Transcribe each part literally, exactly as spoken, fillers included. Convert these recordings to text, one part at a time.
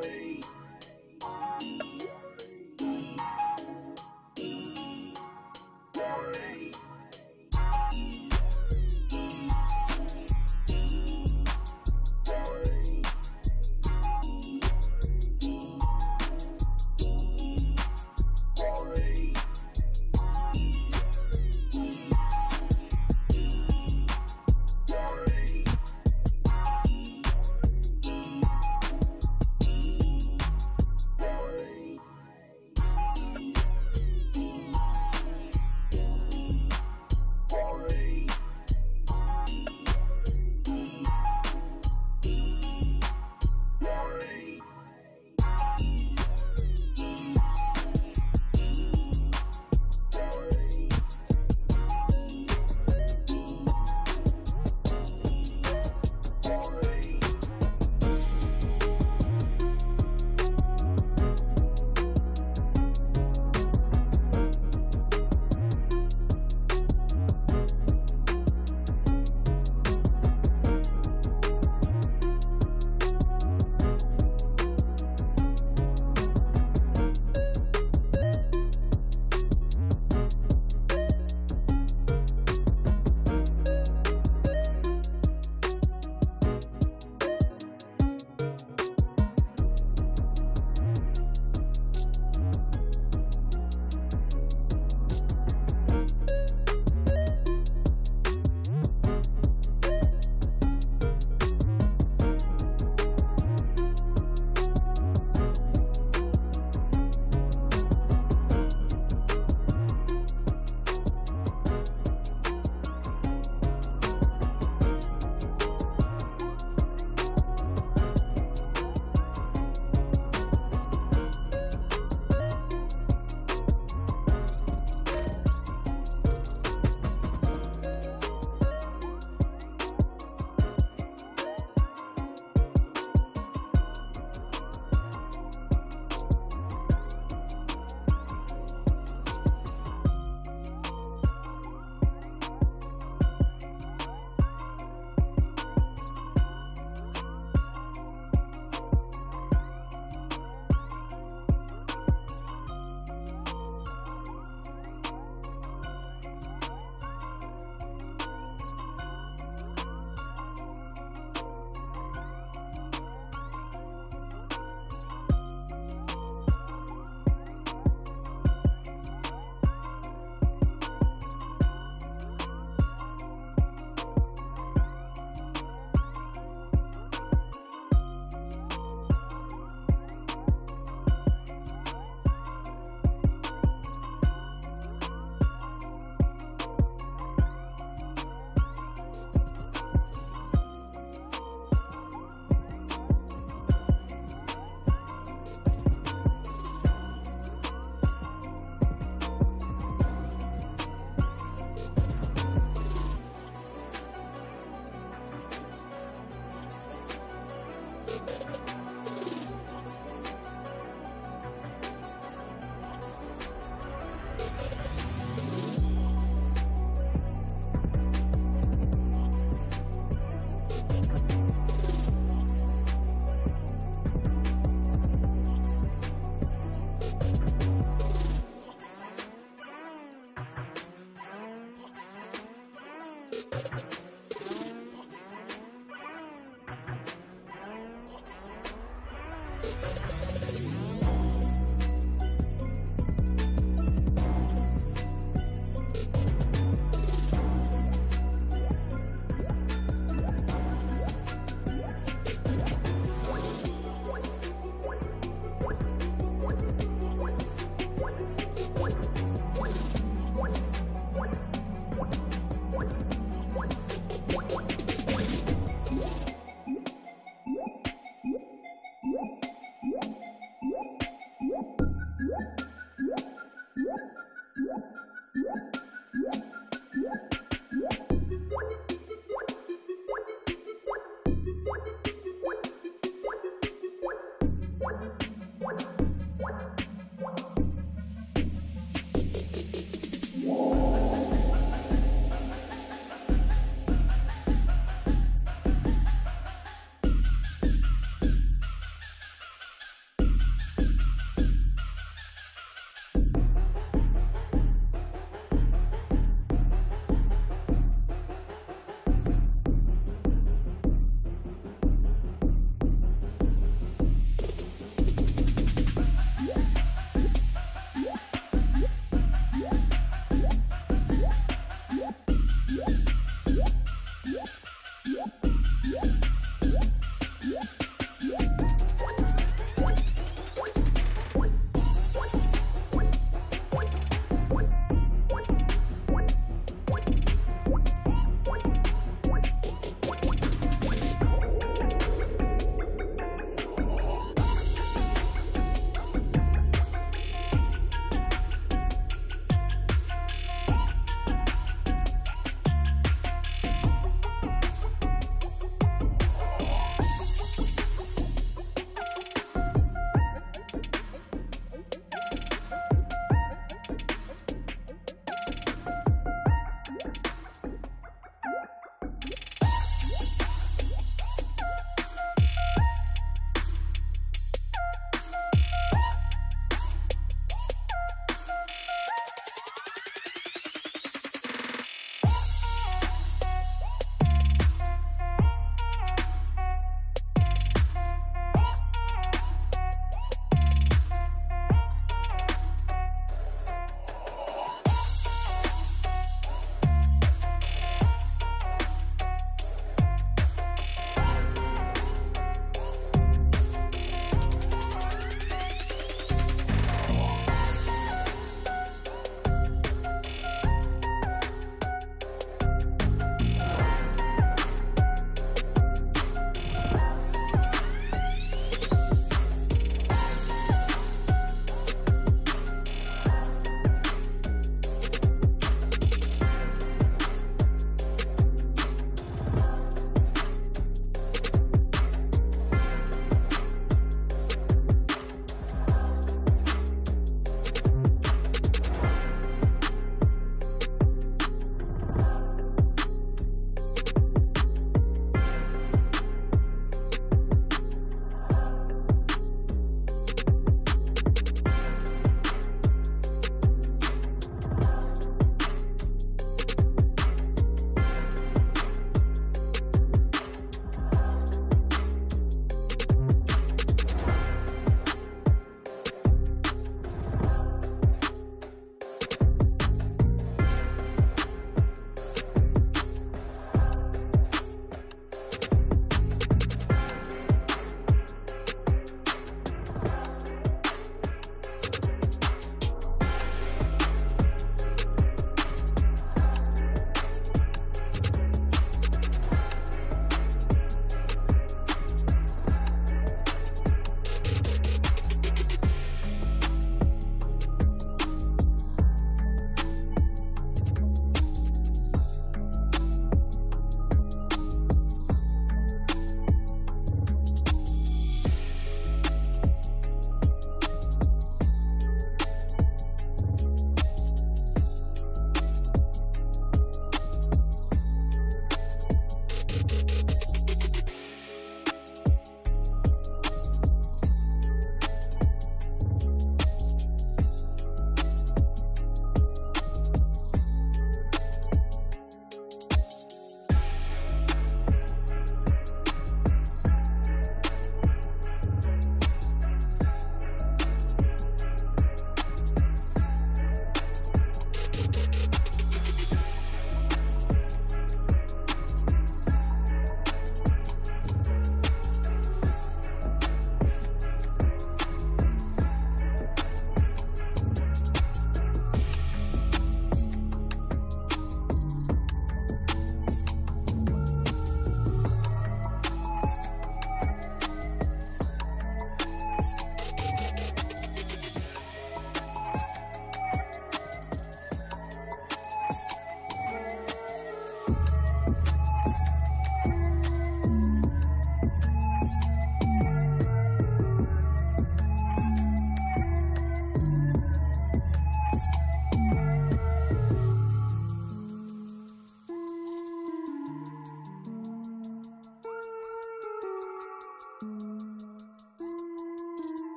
Hey.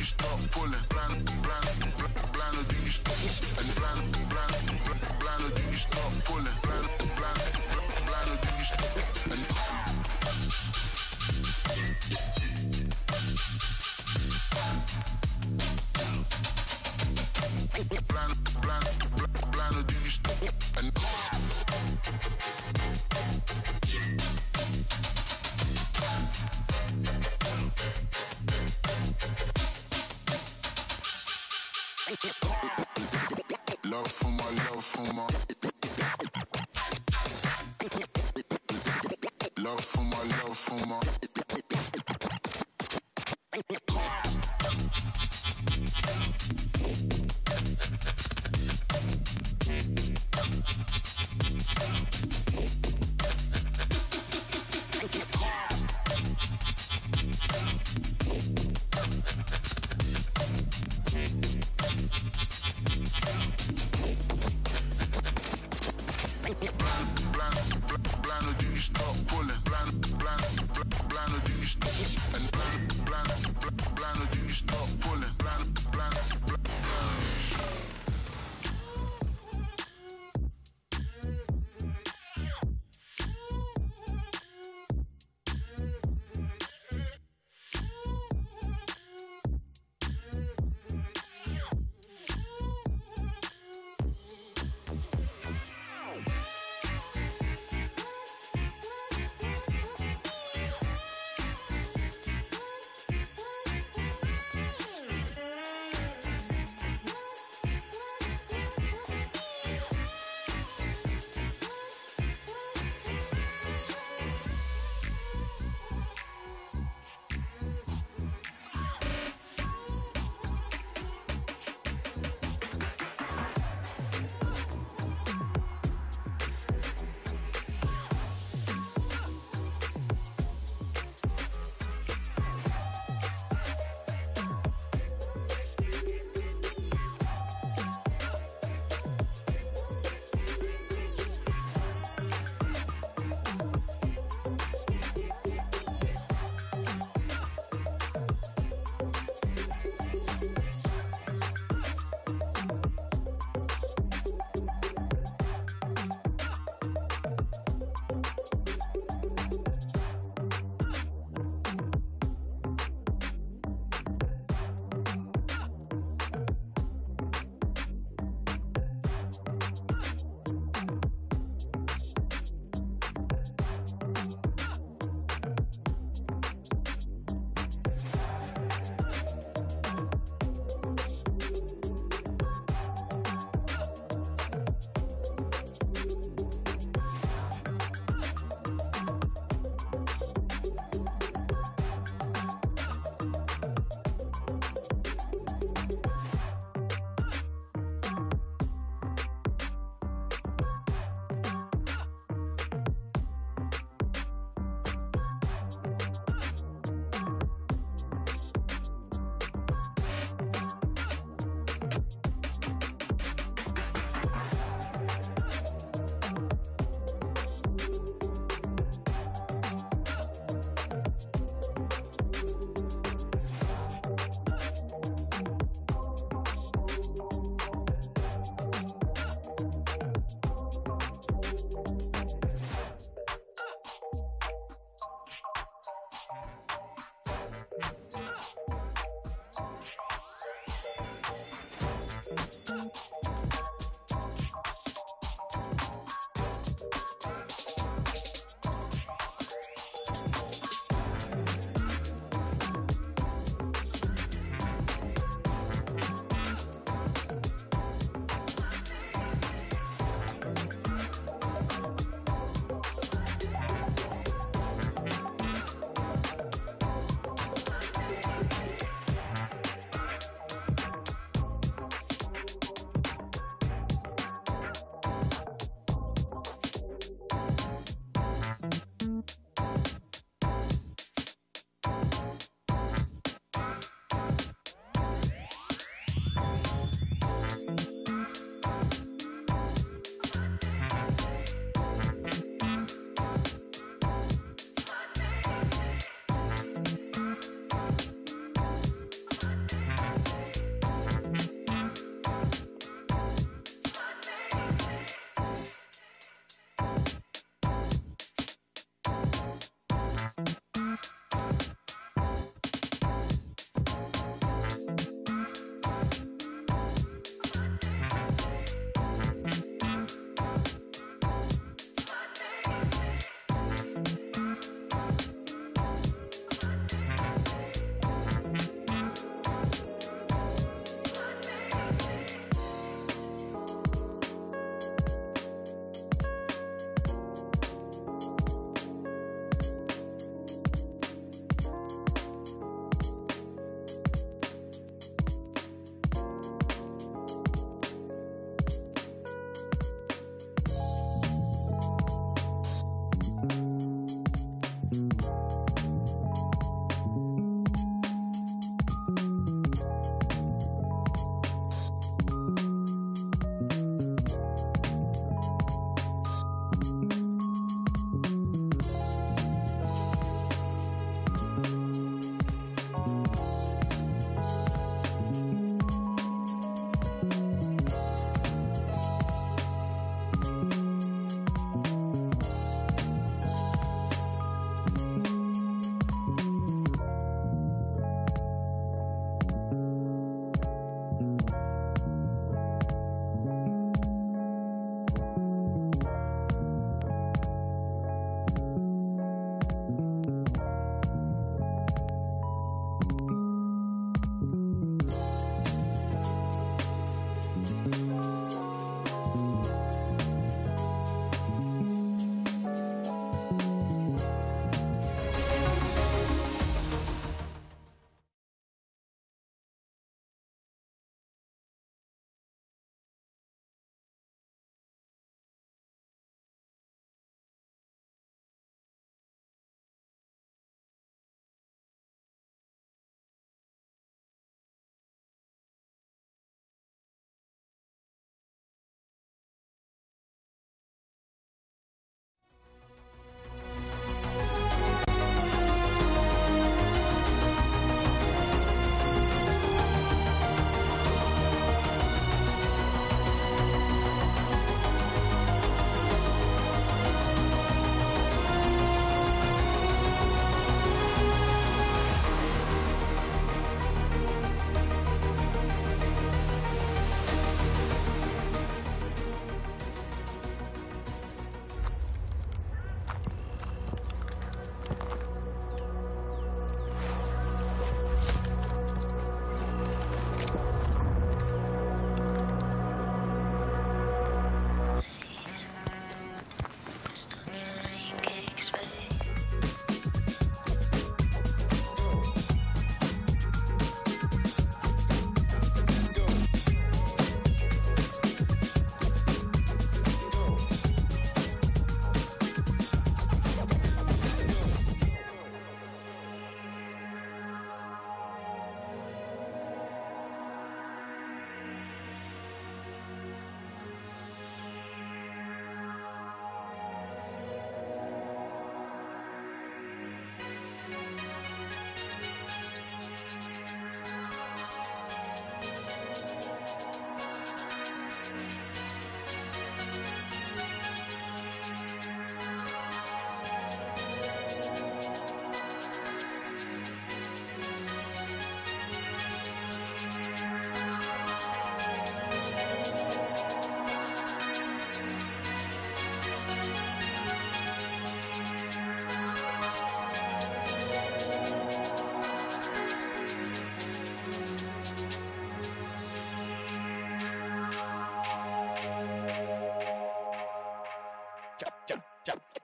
you stop pulling? Blind, blind, blind, or do you stop? And blind, blind, blind, or do you stop pulling? Blind, blind, blind, or do you stop? And blind, blind, blind, or do you stop? And love for my, love for my, love for my, love for my, blind, blind, blind, blind, or do you stop pulling? Blind, blind, blind, blind,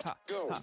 Ha, Go. Ha.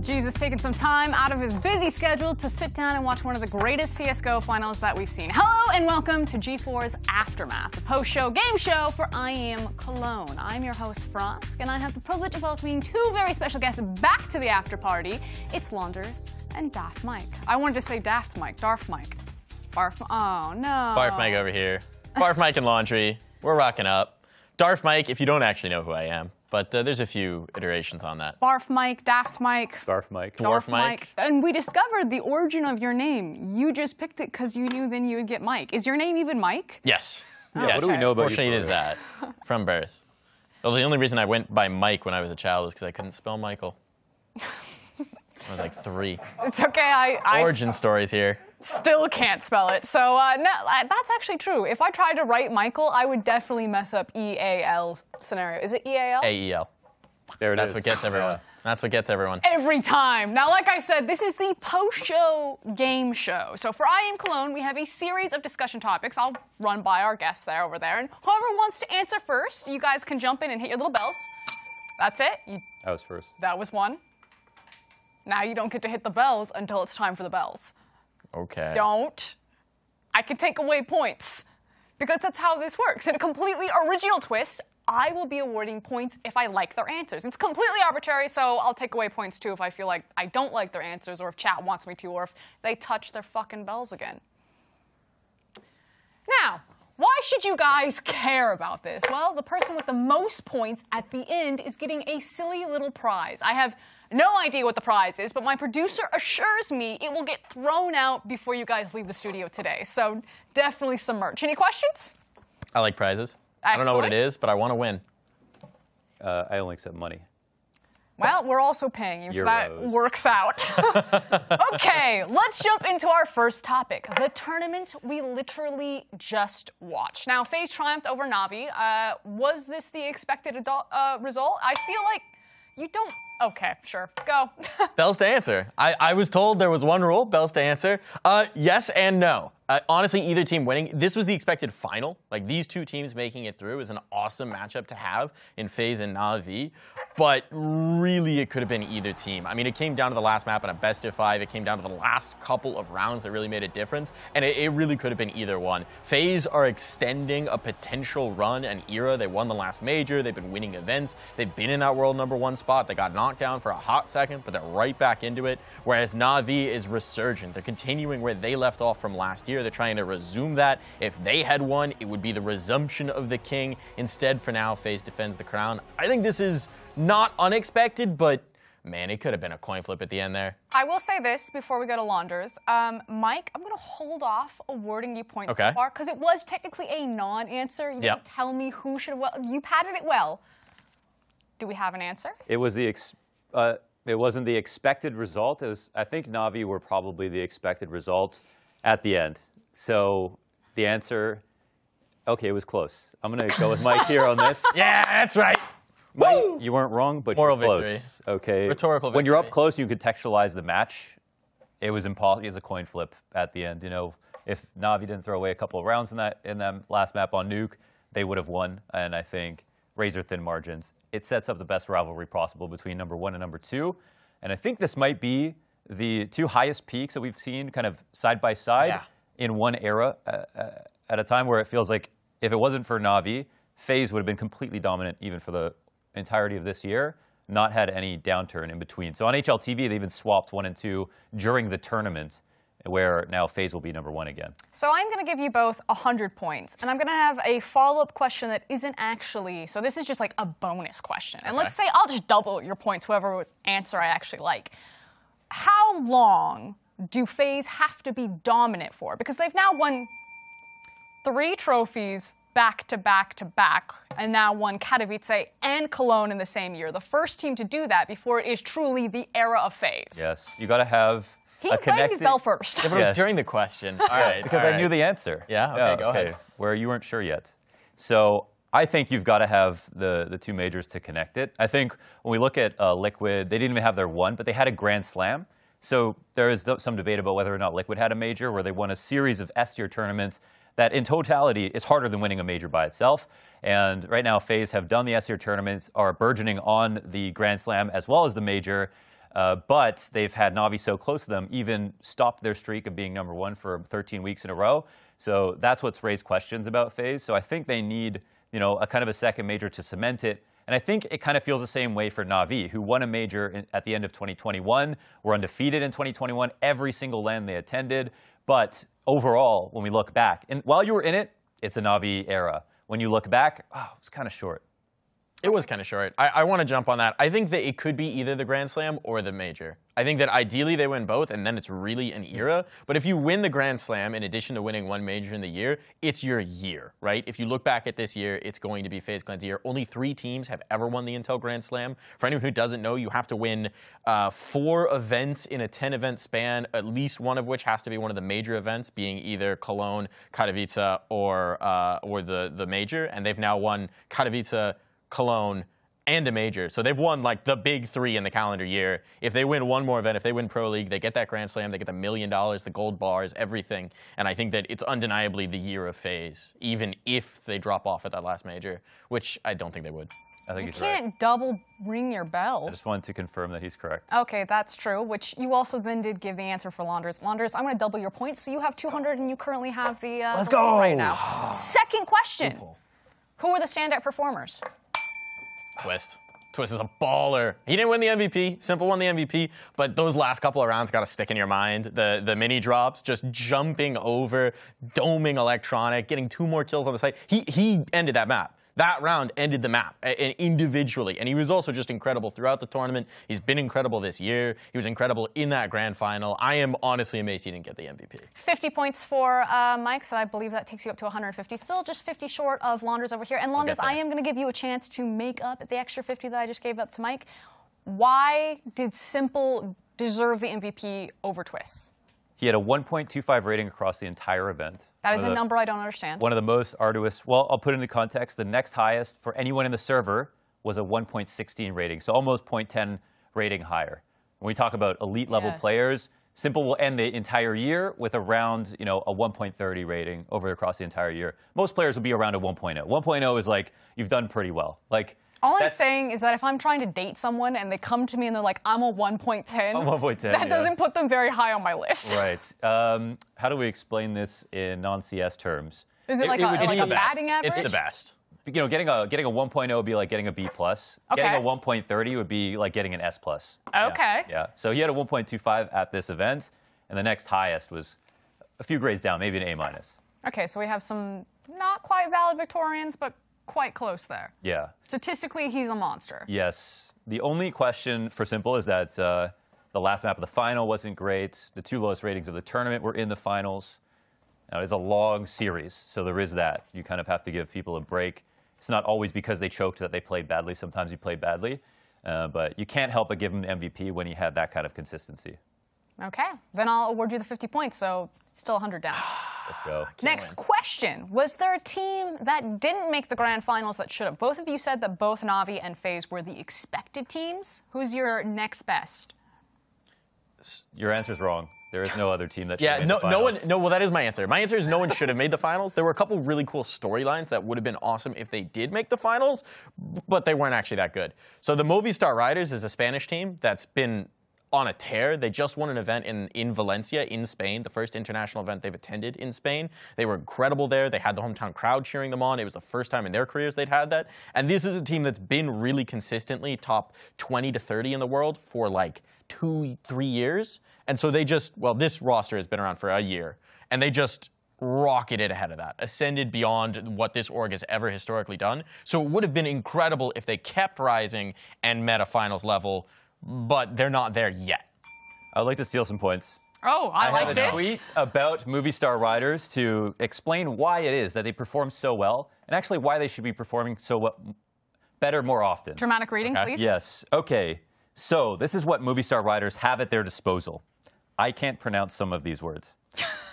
G two has taken some time out of his busy schedule to sit down and watch one of the greatest C S G O finals that we've seen. Hello and welcome to G four's Aftermath, the post-show game show for I Am Cologne. I'm your host, Frosk, and I have the privilege of welcoming two very special guests back to the after party. It's Launders and Daft Mike. I wanted to say Daft Mike, Darf Mike. Barf, oh no. Barf Mike over here. Barf Mike and Laundry, we're rocking up. Darf Mike, if you don't actually know who I am. But uh, there's a few iterations on that. Barf Mike, Daft Mike. Darf Mike. Dwarf Mike. Mike. And we discovered the origin of your name. You just picked it because you knew then you would get Mike. Is your name even Mike? Yes. Oh, yeah, yes. What do we know about you? Fortunately, it is that. From birth. Well, the only reason I went by Mike when I was a child is because I couldn't spell Michael. I was like three. It's okay. I, I Origin stories here. Still can't spell it. So uh, no, that's actually true. If I tried to write Michael, I would definitely mess up E A L scenario. Is it E A L? A E L. There it that's is. That's what gets everyone. That's what gets everyone. Every time. Now, like I said, this is the post-show game show. So for I Am Cologne, we have a series of discussion topics. I'll run by our guests there over there. And whoever wants to answer first, you guys can jump in and hit your little bells. That's it. You, that was first. That was one. Now you don't get to hit the bells until it's time for the bells. Okay. Don't. I can take away points because that's how this works. In a completely original twist, I will be awarding points if I like their answers. It's completely arbitrary, so I'll take away points too if I feel like I don't like their answers or if chat wants me to or if they touch their fucking bells again. Now, why should you guys care about this? Well, the person with the most points at the end is getting a silly little prize. I have no idea what the prize is, but my producer assures me it will get thrown out before you guys leave the studio today. So definitely some merch. Any questions? I like prizes. Excellent. I don't know what it is, but I want to win. Uh, I only accept money. Well, we're also paying you, so that works out. Okay, let's jump into our first topic, the tournament we literally just watched. Now, FaZe triumphed over Na'Vi. Uh, was this the expected uh, result? I feel like You don't. Okay, sure. Go. Bells to answer. I, I was told there was one rule, bells to answer. Uh, yes and no. Uh, honestly, either team winning. This was the expected final. Like, these two teams making it through is an awesome matchup to have in FaZe and Na'Vi. But really, it could have been either team. I mean, it came down to the last map in a best of five. It came down to the last couple of rounds that really made a difference. And it, it really could have been either one. FaZe are extending a potential run and era. They won the last major. They've been winning events. They've been in that world number one spot. They got knocked down for a hot second, but they're right back into it. Whereas Na'Vi is resurgent. They're continuing where they left off from last year. They're trying to resume that. If they had won, it would be the resumption of the king. Instead, for now, FaZe defends the crown. I think this is not unexpected, but man, it could have been a coin flip at the end there. I will say this before we go to Launders. Um, Mike, I'm going to hold off awarding you points okay. so far, because it was technically a non-answer. You yep. didn't tell me who should have well. You padded it well. Do we have an answer? It was the... Ex uh, it wasn't the expected result. It was, I think Na'Vi were probably the expected result at the end. So the answer, okay, it was close. I'm going to go with Mike here on this. Yeah, that's right. Mike, you weren't wrong, but moral you're victory. Close. Okay. Rhetorical victory. When you're up close, you contextualize the match. It was impossible. It was a coin flip at the end. You know, if Na'Vi didn't throw away a couple of rounds in that in that last map on Nuke, they would have won. And I think razor thin margins. It sets up the best rivalry possible between number one and number two. And I think this might be the two highest peaks that we've seen kind of side by side yeah. in one era uh, at a time where it feels like if it wasn't for Na'Vi, FaZe would have been completely dominant even for the entirety of this year, not had any downturn in between. So on H L T V, they even swapped one and two during the tournament, where now FaZe will be number one again. So I'm going to give you both one hundred points, and I'm going to have a follow-up question that isn't actually, so this is just like a bonus question. And okay. let's say I'll just double your points, whoever answer I actually like. How long do FaZe have to be dominant for? Because they've now won three trophies back to back to back, and now won Katowice and Cologne in the same year. The first team to do that before it is truly the era of FaZe. Yes, you got to have... He rang connected... his bell first. Yeah, but it was during the question. All right. Because all right. I knew the answer. Yeah, okay, yeah, go okay. ahead. Where you weren't sure yet. So I think you've got to have the, the two majors to connect it. I think when we look at uh, Liquid, they didn't even have their one, but they had a Grand Slam. So there is some debate about whether or not Liquid had a major, where they won a series of S tier tournaments that in totality is harder than winning a major by itself. And right now, FaZe have done the S tier tournaments, are burgeoning on the Grand Slam as well as the major. Uh, but they've had Na'Vi so close to them, even stopped their streak of being number one for thirteen weeks in a row. So that's what's raised questions about FaZe. So I think they need, you know, a kind of a second major to cement it. And I think it kind of feels the same way for Na'Vi, who won a major in, at the end of twenty twenty-one, were undefeated in twenty twenty-one, every single land they attended. But overall, when we look back, and while you were in it, it's a Na'Vi era. When you look back, oh, it's kind of short. It was kind of short. I, I want to jump on that. I think that it could be either the Grand Slam or the major. I think that ideally they win both, and then it's really an era. But if you win the Grand Slam, in addition to winning one major in the year, it's your year, right? If you look back at this year, it's going to be FaZe Clan's year. Only three teams have ever won the Intel Grand Slam. For anyone who doesn't know, you have to win uh, four events in a ten event span, at least one of which has to be one of the major events, being either Cologne, Katowice, or, uh, or the, the major. And they've now won Katowice, Cologne, and a major. So they've won like the big three in the calendar year. If they win one more event, if they win Pro League, they get that Grand Slam, they get the million dollars, the gold bars, everything. And I think that it's undeniably the year of FaZe, even if they drop off at that last major, which I don't think they would. I think you he's can't right. double ring your bell. I just wanted to confirm that he's correct. Okay, that's true, which you also then did give the answer for Launders. Launders, I'm going to double your points. So you have two hundred and you currently have the uh, Let's the go right now. Second question. Simple. Who were the standout performers? Twistzz. Twistzz is a baller. He didn't win the M V P. simple won the M V P, but those last couple of rounds got to stick in your mind. The, the mini drops, just jumping over, doming Electronic, getting two more kills on the site. He, he ended that map. That round ended the map individually, and he was also just incredible throughout the tournament. He's been incredible this year. He was incredible in that grand final. I am honestly amazed he didn't get the M V P. fifty points for uh, Mike, so I believe that takes you up to one hundred fifty. Still just fifty short of Launders over here. And Launders, I am going to give you a chance to make up the extra fifty that I just gave up to Mike. Why did simple deserve the M V P over Twistzz? He had a one point two five rating across the entire event. That is a number I don't understand. One of the most arduous. Well, I'll put it into context. The next highest for anyone in the server was a one point one six rating, so almost zero point one zero rating higher. When we talk about elite level yes. players, simple will end the entire year with around, you know, a one point three zero rating over across the entire year. Most players will be around a one point zero. one point zero is like, you've done pretty well. Like, all I'm saying is that if I'm trying to date someone and they come to me and they're like, I'm a one point one zero, that yeah. doesn't put them very high on my list. Right. Um, how do we explain this in non-C S terms? Is it, it like, it, a, like a batting average? It's the best. You know, getting a getting a one point zero would be like getting a B plus. Okay. Getting a one point three zero would be like getting an S plus. Okay. Yeah. yeah. So he had a one point two five at this event, and the next highest was a few grades down, maybe an A minus. Okay, so we have some not quite valid Victorians, but quite close there. Yeah. Statistically, he's a monster. Yes. The only question for simple is that uh, the last map of the final wasn't great. The two lowest ratings of the tournament were in the finals. Now, it's a long series, so there is that. You kind of have to give people a break. It's not always because they choked that they played badly. Sometimes you play badly. Uh, but you can't help but give them M V P when you have that kind of consistency. OK. Then I'll award you the fifty points, so still one hundred down. Let's go. Next question. Was there a team that didn't make the grand finals that should have? Both of you said that both Na'Vi and FaZe were the expected teams. Who's your next best? Your answer's wrong. There is no other team that should yeah, have made no, the finals. Yeah, no one, no, well, that is my answer. My answer is no one should have made the finals. There were a couple really cool storylines that would have been awesome if they did make the finals, but they weren't actually that good. So the Movistar Riders is a Spanish team that's been on a tear. They just won an event in, in Valencia, in Spain, the first international event they've attended in Spain. They were incredible there. They had the hometown crowd cheering them on. It was the first time in their careers they'd had that. And this is a team that's been really consistently top twenty to thirty in the world for like two, three years. And so they just, well, this roster has been around for a year, and they just rocketed ahead of that, ascended beyond what this org has ever historically done. So it would have been incredible if they kept rising and met a finals level, but they're not there yet. I'd like to steal some points. Oh, I, I like this. I have a tweet about Movistar Riders to explain why it is that they perform so well, and actually why they should be performing so well, better more often. Dramatic reading, okay. please. Yes. OK. So this is what Movistar Riders have at their disposal. I can't pronounce some of these words.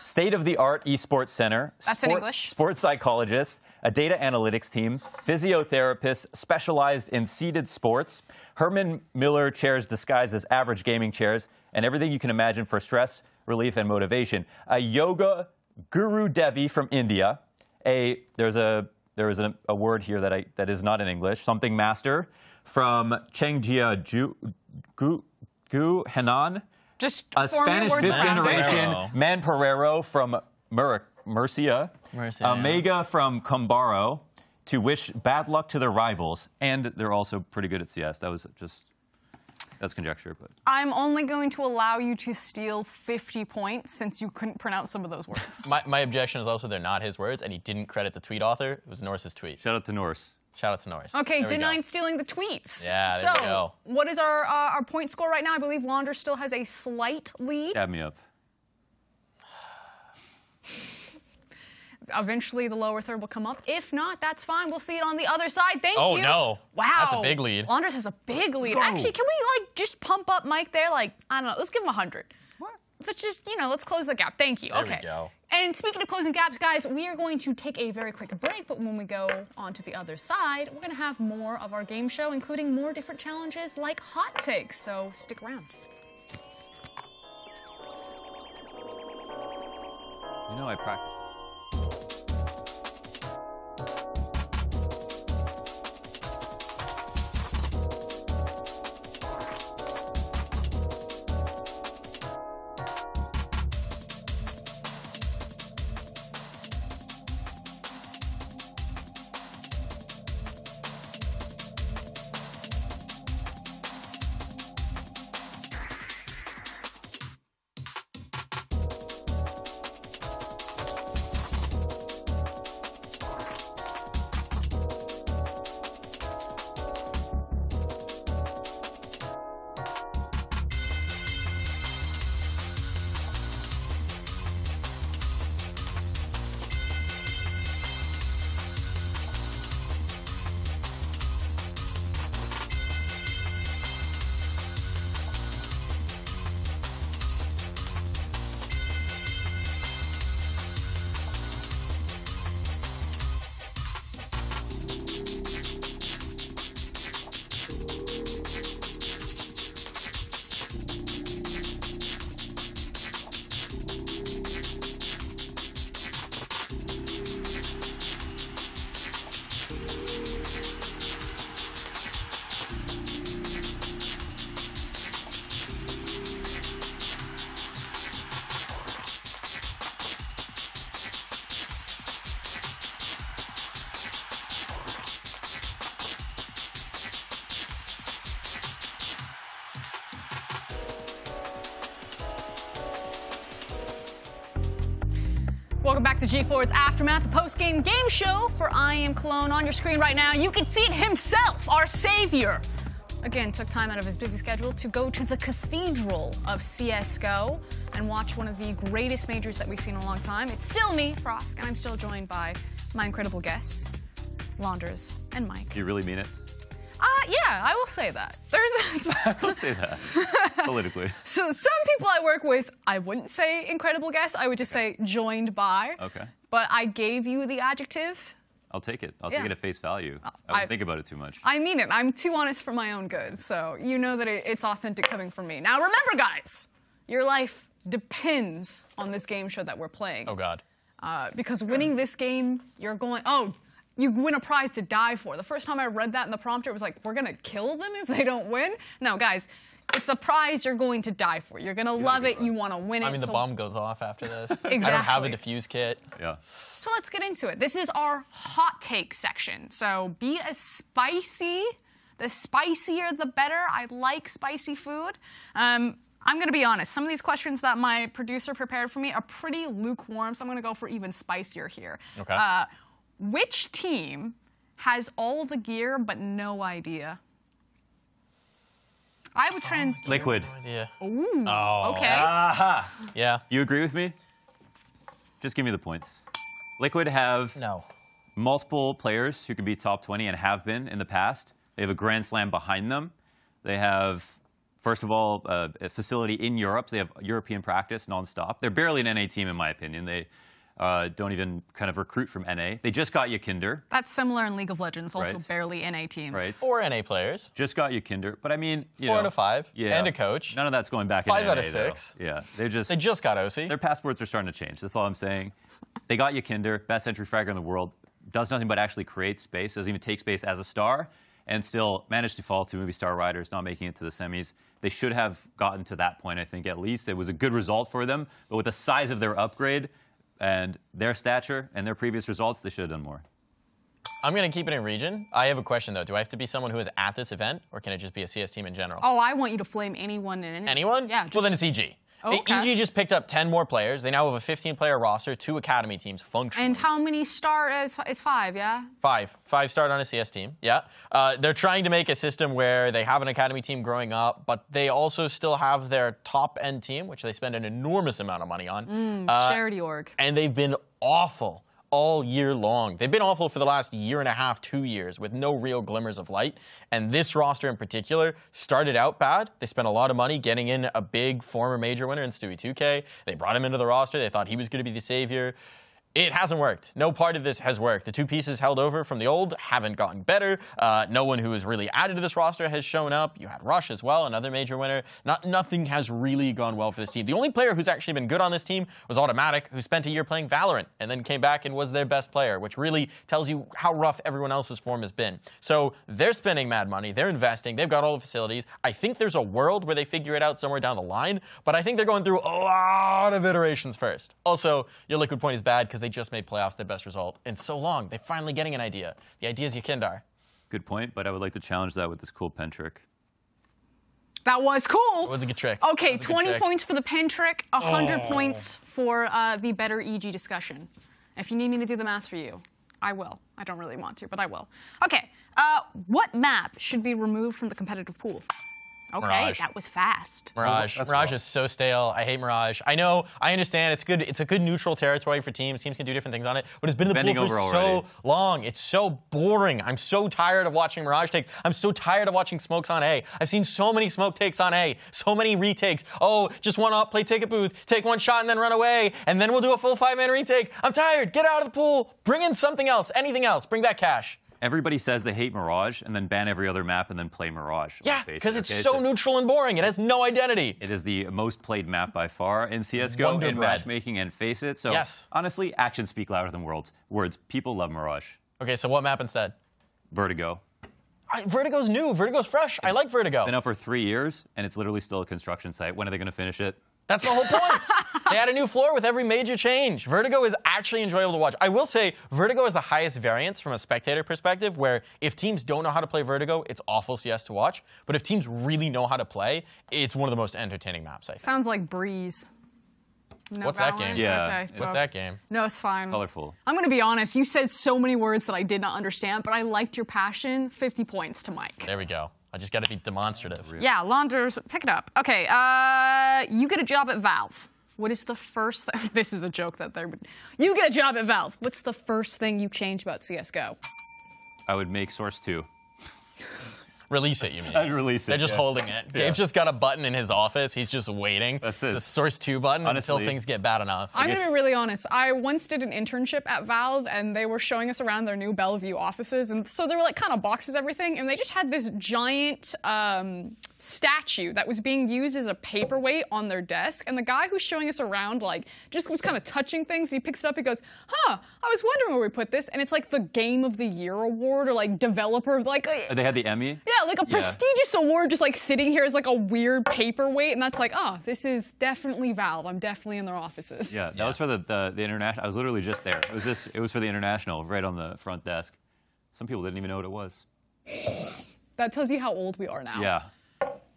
State-of-the-art esports center. That's sport, in English. Sports psychologist, a data analytics team, physiotherapist specialized in seated sports, Herman Miller chairs disguised as average gaming chairs, and everything you can imagine for stress, relief, and motivation. A yoga guru Devi from India. A there's a there is a, a word here that I that is not in English. Something master from Chengjia Ju, Gu, Gu Henan. Just a Spanish fifth-generation wow. Manperero from Mur Murcia, Murcia, Omega yeah. from Combaro, to wish bad luck to their rivals, and they're also pretty good at C S. That was just that's conjecture, but I'm only going to allow you to steal fifty points since you couldn't pronounce some of those words. my, my objection is also they're not his words, and he didn't credit the tweet author. It was Norse's tweet. Shout out to Norse. Shout out to Norris. Okay, denying stealing the tweets. Yeah, there so, we go. What is our uh, our point score right now? I believe Launders still has a slight lead. Dab me up. Eventually, the lower third will come up. If not, that's fine. We'll see it on the other side. Thank oh, you. Oh no! Wow, that's a big lead. Launders has a big lead. Actually, can we like just pump up Mike there? Like I don't know. Let's give him a hundred. Let's just, you know, let's close the gap. Thank you. There okay. We go. And speaking of closing gaps, guys, we are going to take a very quick break. But when we go on to the other side, we're going to have more of our game show, including more different challenges like hot takes. So stick around. You know, I practice. Welcome back to G four. It's Aftermath, the post-game game show for I Am Cologne. On your screen right now, you can see it himself, our savior. Again, took time out of his busy schedule to go to the cathedral of C S G O and watch one of the greatest majors that we've seen in a long time. It's still me, Frosk, and I'm still joined by my incredible guests, Launders and Mike. Do you really mean it? Uh, yeah, I will say that. There's I will say that, politically. So some people I work with, I wouldn't say incredible guest. I would just okay. say joined by. Okay. But I gave you the adjective. I'll take it. I'll yeah. take it at face value. I, I don't think about it too much. I mean it. I'm too honest for my own good. So you know that it, it's authentic coming from me. Now remember, guys, your life depends on this game show that we're playing. Oh, God. Uh, because winning this game, you're going, oh, you win a prize to die for. The first time I read that in the prompter, it was like, we're going to kill them if they don't win? No, guys, it's a prize you're going to die for. You're going to love it. You want to win it. I mean, the bomb goes off after this. Exactly. I don't have a defuse kit. Yeah. So let's get into it. This is our hot take section. So be as spicy. The spicier, the better. I like spicy food. Um, I'm going to be honest. Some of these questions that my producer prepared for me are pretty lukewarm, so I'm going to go for even spicier here. Okay. Uh, Which team has all the gear but no idea? I would trend oh, Liquid. Yeah. No Ooh. Oh. Okay. Aha. Yeah. You agree with me? Just give me the points. Liquid have no. multiple players who can be top twenty and have been in the past. They have a Grand Slam behind them. They have, first of all, uh, a facility in Europe. So they have European practice nonstop. They're barely an N A team, in my opinion. They Uh, don't even kind of recruit from N A. They just got YEKINDAR. That's similar in League of Legends, also right. barely N A teams. Right. Four N A players. Just got YEKINDAR, but I mean, you Four know, out of five, yeah, and a coach. None of that's going back five in N A, out of six. Though. Yeah, they just they just got O C. Their passports are starting to change, that's all I'm saying. They got YEKINDAR, best entry fragger in the world, does nothing but actually create space, doesn't even take space as a star, and still managed to fall to Movistar Riders, not making it to the semis. They should have gotten to that point, I think, at least. It was a good result for them, but with the size of their upgrade, and their stature and their previous results, they should have done more. I'm going to keep it in region. I have a question, though. Do I have to be someone who is at this event, or can it just be a C S team in general? Oh, I want you to flame anyone in any Anyone? Yeah. Just... Well, then it's E G. Oh, okay. E G just picked up ten more players. They now have a fifteen-player roster, two academy teams functioning. And how many start is, is five, yeah? Five. Five start on a C S team, yeah. Uh, they're trying to make a system where they have an academy team growing up, but they also still have their top-end team, which they spend an enormous amount of money on. Mm, uh, charity org. And they've been awful all year long. They've been awful for the last year and a half, two years, with no real glimmers of light. And this roster in particular started out bad. They spent a lot of money getting in a big former major winner in Stewie two K. They brought him into the roster. They thought he was going to be the savior. It hasn't worked. No part of this has worked. The two pieces held over from the old haven't gotten better. Uh, no one who has really added to this roster has shown up. You had Rush as well, another major winner. Not, nothing has really gone well for this team. The only player who's actually been good on this team was Autimatic, who spent a year playing Valorant and then came back and was their best player, which really tells you how rough everyone else's form has been. So they're spending mad money. They're investing. They've got all the facilities. I think there's a world where they figure it out somewhere down the line, but I think they're going through a lot of iterations first. Also, your Liquid point is bad because they just made playoffs their best result in so long. They're finally getting an idea. The idea is YEKINDAR. Good point, but I would like to challenge that with this cool pen trick. That was cool. It was a good trick. Okay, twenty points for the pen trick, one hundred oh. points for uh, the better E G discussion. If you need me to do the math for you, I will. I don't really want to, but I will. Okay, uh, what map should be removed from the competitive pool? Okay, Mirage. That was fast. Mirage. That's Mirage cool. is so stale. I hate Mirage. I know, I understand. It's good. It's a good neutral territory for teams. Teams can do different things on it. But it's been in the pool for so already. long. It's so boring. I'm so tired of watching Mirage takes. I'm so tired of watching smokes on A. I've seen so many smoke takes on A. So many retakes. Oh, just one up, play ticket booth, take one shot and then run away. And then we'll do a full five-man retake. I'm tired. Get out of the pool. Bring in something else. Anything else. Bring back cash. Everybody says they hate Mirage, and then ban every other map, and then play Mirage. Yeah, because it's okay, so, so neutral and boring. It has no identity. It is the most played map by far in C S G O, Wonder in Red. matchmaking, and face it. So yes. honestly, actions speak louder than words. Words. People love Mirage. Okay, so what map instead? Vertigo. I, Vertigo's new. Vertigo's fresh. It's, I like Vertigo. It's been out for three years, and it's literally still a construction site. When are they going to finish it? That's the whole point. They had a new floor with every major change. Vertigo is actually enjoyable to watch. I will say, Vertigo is the highest variance from a spectator perspective, where if teams don't know how to play Vertigo, it's awful C S to watch. But if teams really know how to play, it's one of the most entertaining maps, I think. Sounds like Breeze. No, What's Valorant? that game? Yeah. Okay. What's well, that game? No, it's fine. Colorful. I'm going to be honest. You said so many words that I did not understand, but I liked your passion. fifty points to Mike. There we go. I just got to be demonstrative. Yeah, Launders, pick it up. Okay, uh, you get a job at Valve. What is the first thing? This is a joke that there would. You get a job at Valve. What's the first thing you change about C S G O? I would make Source two. Release it, you mean? I'd release it. They're just yeah. holding it. Yeah. Gabe's just got a button in his office. He's just waiting. That's it. It's a Source two button Honestly, until things get bad enough. I'm going to be really honest. I once did an internship at Valve, and they were showing us around their new Bellevue offices. And so there were, like, kind of boxes, everything. And they just had this giant um, statue that was being used as a paperweight on their desk. And the guy who's showing us around, like, just was kind of touching things. And he picks it up. He goes, huh, I was wondering where we put this. And it's, like, the Game of the Year award or, like, developer. Like, they had the Emmy? Yeah. Yeah, like a prestigious yeah. award just like sitting here is like a weird paperweight, and that's like, oh, this is definitely Valve. I'm definitely in their offices. Yeah, that yeah. was for the, the, the international. I was literally just there. It was just, it was for the international, right on the front desk. Some people didn't even know what it was. That tells you how old we are now. Yeah.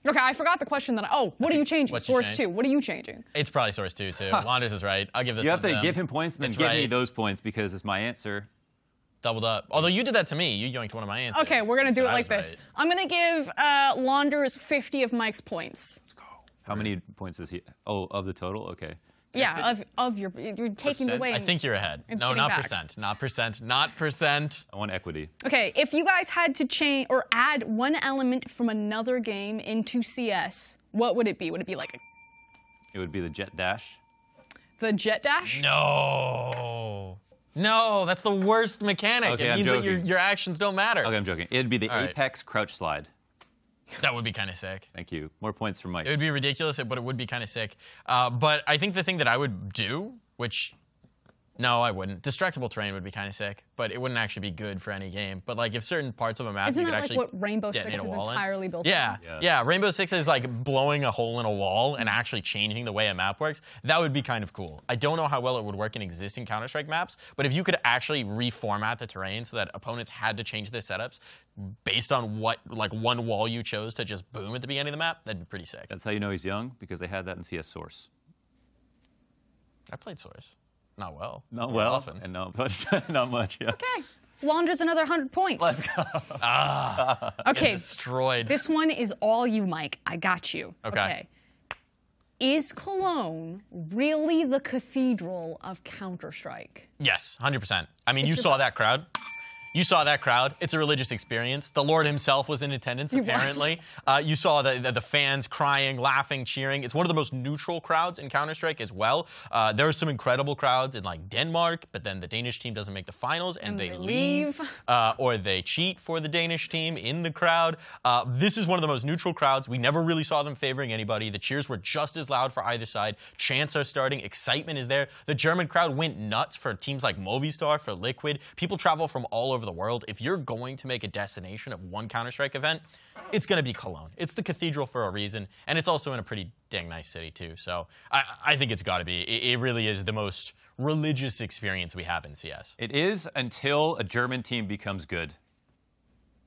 Okay, I forgot the question that I, oh, what are you changing? What's Source two, what are you changing? It's probably Source two, too. Launders is right. I'll give this you one to You have to give him points and then it's give right. me those points because it's my answer. Doubled up. Although you did that to me. You yoinked one of my answers. Okay, we're going to do it like this. Right. I'm going to give uh, Launders fifty of Mike's points. Let's go. How Where? many points is he? Oh, of the total? Okay. Yeah, of, of your, you're taking away. I think you're ahead. No, not back. percent. Not percent. Not percent. I want equity. Okay, if you guys had to change or add one element from another game into C S, what would it be? Would it be like a... It would be the jet dash. The jet dash? No. No, that's the worst mechanic. Okay, it means that your, your actions don't matter. Okay, I'm joking. It'd be the All apex right. crouch slide. That would be kind of sick. Thank you. More points for Mike. It would be ridiculous, but it would be kind of sick. Uh, but I think the thing that I would do, which... No, I wouldn't. Destructible terrain would be kind of sick, but it wouldn't actually be good for any game. But like, if certain parts of a map, Isn't you could that actually like what Rainbow Six is entirely built yeah. on? Yeah, yeah. Rainbow Six is like blowing a hole in a wall and actually changing the way a map works. That would be kind of cool. I don't know how well it would work in existing Counter-Strike maps, but if you could actually reformat the terrain so that opponents had to change their setups based on what like one wall you chose to just boom at the beginning of the map, that'd be pretty sick. That's how you know he's young because they had that in C S Source. I played Source. Not well. Not well. Often. And not much. Not much, yeah. Okay. Launders another one hundred points. Let's go. Ah. Okay. Destroyed. This one is all you, Mike. I got you. Okay. okay. Is Cologne really the cathedral of Counter-Strike? Yes, one hundred percent. I mean, it's you saw that crowd. You saw that crowd. It's a religious experience. The Lord himself was in attendance, he apparently. Uh, you saw the, the, the fans crying, laughing, cheering. It's one of the most neutral crowds in Counter-Strike as well. Uh, there are some incredible crowds in, like, Denmark, but then the Danish team doesn't make the finals, and, and they, they leave. leave. Uh, or they cheat for the Danish team in the crowd. Uh, this is one of the most neutral crowds. We never really saw them favoring anybody. The cheers were just as loud for either side. Chants are starting. Excitement is there. The German crowd went nuts for teams like Movistar, for Liquid. People travel from all over Over the world. If you're going to make a destination of one Counter-Strike event, it's going to be Cologne. It's the cathedral for a reason, and it's also in a pretty dang nice city too. So I, I think it's got to be. It, it really is the most religious experience we have in C S. It is until a German team becomes good,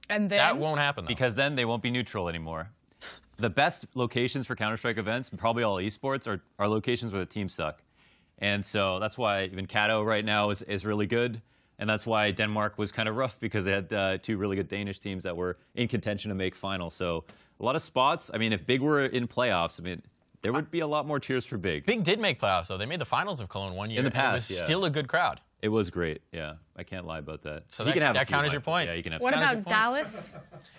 and then that won't happen though. Because then they won't be neutral anymore. The best locations for Counter-Strike events, and probably all esports, are are locations where the teams suck, and so that's why even Kato right now is is really good. And that's why Denmark was kind of rough because they had uh, two really good Danish teams that were in contention to make finals. So a lot of spots. I mean, if Big were in playoffs, I mean, there would be a lot more cheers for Big. Big did make playoffs, though. They made the finals of Cologne one year. In the past, and it was yeah. still a good crowd. It was great. Yeah, I can't lie about that. So you that, can have that counts as your point. Yeah, you can have. What about Dallas?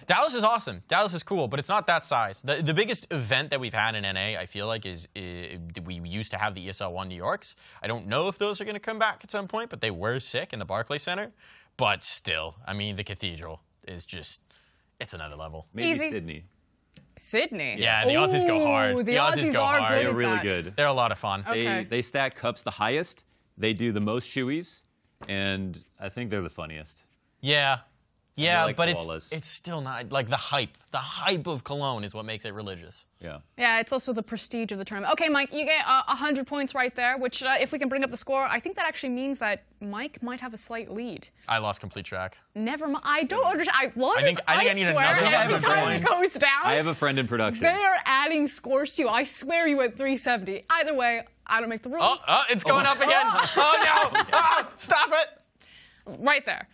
Dallas is awesome. Dallas is cool, but it's not that size. The the biggest event that we've had in N A, I feel like, is uh, we used to have the E S L one New Yorks. I don't know if those are going to come back at some point, but they were sick in the Barclays Center. But still, I mean, the cathedral is just, it's another level. Maybe Easy. Sydney. Sydney. Yeah, the Aussies Ooh, go hard. The, the Aussies, Aussies go are hard. Good They're really that. good. They're a lot of fun. Okay. They they stack cups the highest. They do the most shoeies, and I think they're the funniest. Yeah, yeah, like but koalas. it's it's still not like the hype. The hype of Cologne is what makes it religious. Yeah. Yeah, it's also the prestige of the tournament. Okay, Mike, you get uh, one hundred points right there, which uh, if we can bring up the score, I think that actually means that Mike might have a slight lead. I lost complete track. Never mind. I don't understand. I, well, I, think, I, think I, I need swear another every time it goes down. I have a friend in production. They are adding scores to you. I swear you went three seventy. Either way, I don't make the rules. Oh, oh it's going oh. up again. Oh, oh no. Oh, stop it. Right there.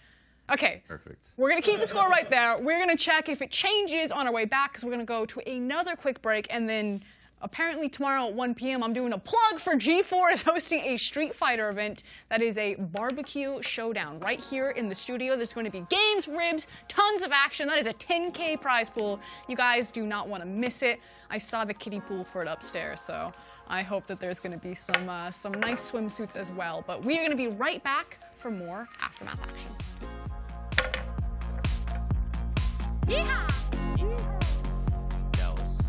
Okay. Perfect. We're going to keep the score right there. We're going to check if it changes on our way back because we're going to go to another quick break. And then apparently tomorrow at one p m I'm doing a plug for G four is hosting a Street Fighter event that is a barbecue showdown right here in the studio. There's going to be games, ribs, tons of action. That is a ten K prize pool. You guys do not want to miss it. I saw the kiddie pool for it upstairs, so I hope that there's going to be some, uh, some nice swimsuits as well. But we are going to be right back for more Aftermath action. Yeah! Dallas.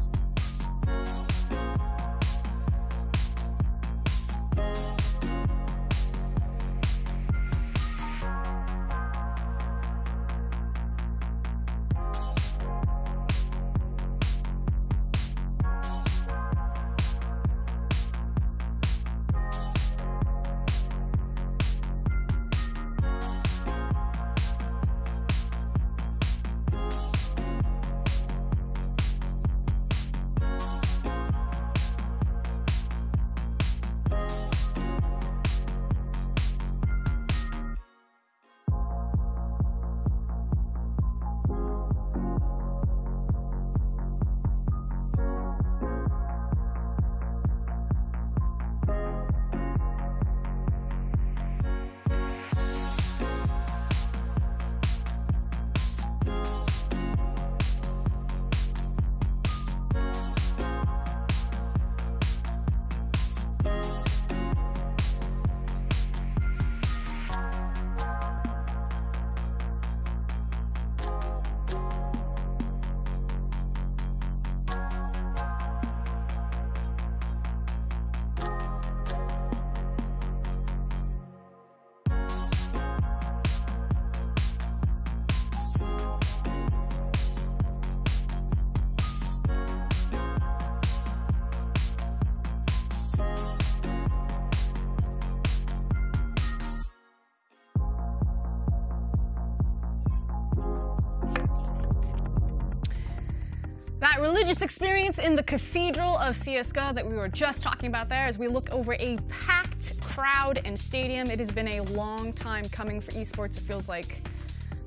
That religious experience in the Cathedral of C S G O that we were just talking about there as we look over a packed crowd and stadium. It has been a long time coming for esports. It feels like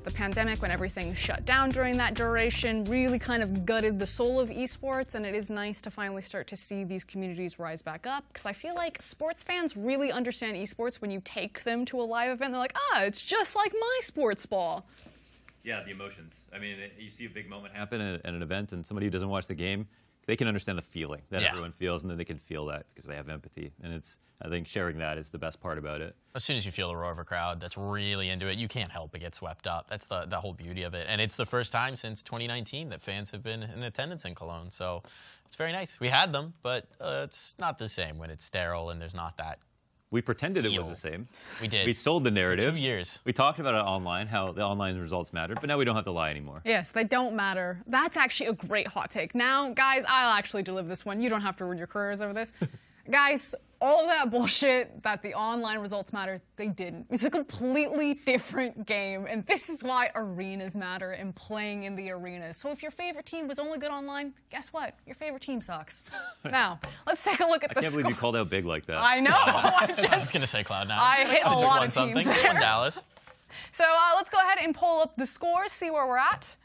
the pandemic, when everything shut down during that duration, really kind of gutted the soul of esports, and it is nice to finally start to see these communities rise back up because I feel like sports fans really understand esports when you take them to a live event. They're like, ah, it's just like my sports ball. Yeah, the emotions. I mean, it, you see a big moment happen at, at an event, and somebody who doesn't watch the game, they can understand the feeling that yeah. everyone feels, and then they can feel that because they have empathy. And it's, I think, sharing that is the best part about it. As soon as you feel the roar of a crowd that's really into it, you can't help but get swept up. That's the, the whole beauty of it. And it's the first time since twenty nineteen that fans have been in attendance in Cologne. So it's very nice. We had them, but uh, it's not the same when it's sterile and there's not that. We pretended it was the same. We did. We sold the narrative. Two years. We talked about it online, how the online results mattered, but now we don't have to lie anymore. Yes, they don't matter. That's actually a great hot take. Now, guys, I'll actually deliver this one. You don't have to ruin your careers over this. Guys, all that bullshit that the online results matter, they didn't. It's a completely different game, and this is why arenas matter and playing in the arena. So if your favorite team was only good online, guess what? Your favorite team sucks. Now, let's take a look at I the I can't score. Believe you called out Big like that. I know. I'm just, I was going to say Cloud nine. I hit I a lot of teams there. In Dallas. So uh, let's go ahead and pull up the scores, see where we're at.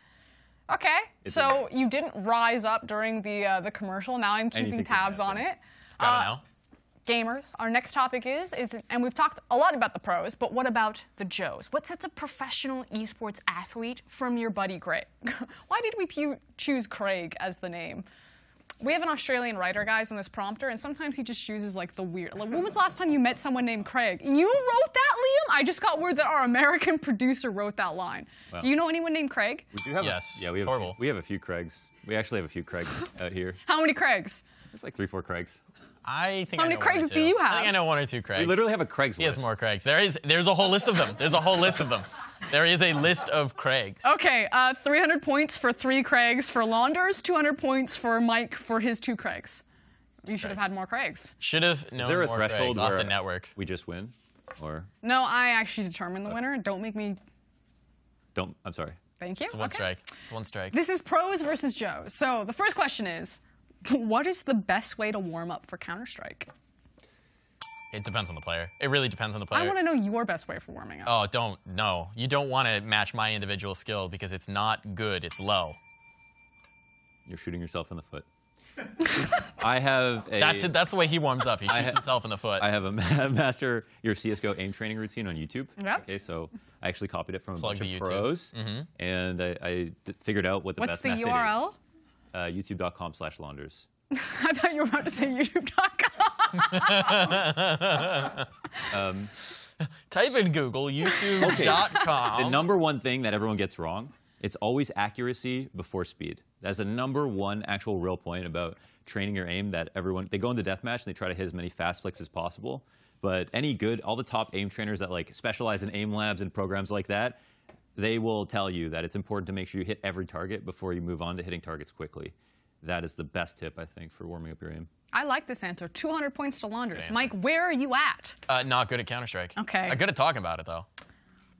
Okay. It's so you didn't rise up during the, uh, the commercial. Now I'm keeping Anything tabs on it. Gotta uh, know. Gamers, our next topic is, is, and we've talked a lot about the pros, but what about the Joes? What sets a professional esports athlete from your buddy Greg? Why did we choose Craig as the name? We have an Australian writer, guys, in this prompter, and sometimes he just chooses, like, the weird. Like, when was the last time you met someone named Craig? You wrote that, Liam? I just got word that our American producer wrote that line. Wow. Do you know anyone named Craig? We do have yes. A, yeah, we have, a, we have a few Craigs. We actually have a few Craigs out here. How many Craigs? There's like three, four Craigs. I think How many I know Craigs do you have? I think I know one or two Craigs. We literally have a Craigs list. He has more Craigs. There is, there's a whole list of them. There's a whole list of them. There is a list of Craigs. Okay, uh, three hundred points for three Craigs for Launders, two hundred points for Mike for his two Craigs. You should Craigs. have had more Craigs. Should have known more Craigs. Is there a threshold Craigs where off the network. We just win? Or? No, I actually determine the winner. Don't make me... Don't, I'm sorry. Thank you. It's one okay. strike. It's one strike. This is pros versus Joes. So the first question is, what is the best way to warm up for Counter-Strike? It depends on the player. It really depends on the player. I want to know your best way for warming up. Oh, don't. No. You don't want to match my individual skill because it's not good. It's low. You're shooting yourself in the foot. I have a... That's, that's the way he warms up. He shoots himself in the foot. I have a master your C S G O aim training routine on YouTube. Yep. Okay, so I actually copied it from a Plug bunch of pros. Mm-hmm. And I, I figured out what the What's best the method U R L? Is. Uh, YouTube.com slash Launders. I thought you were about to say YouTube dot com. um, Type in Google, YouTube dot com. Okay. The number one thing that everyone gets wrong, it's always accuracy before speed. That's the number one actual real point about training your aim that everyone, they go into deathmatch and they try to hit as many fast flicks as possible. But any good, all the top aim trainers that like specialize in aim labs and programs like that, they will tell you that it's important to make sure you hit every target before you move on to hitting targets quickly. That is the best tip, I think, for warming up your aim. I like this answer. two hundred points to Launders. Mike, where are you at? Uh, not good at Counter-Strike. Okay. I'm good at talking about it, though.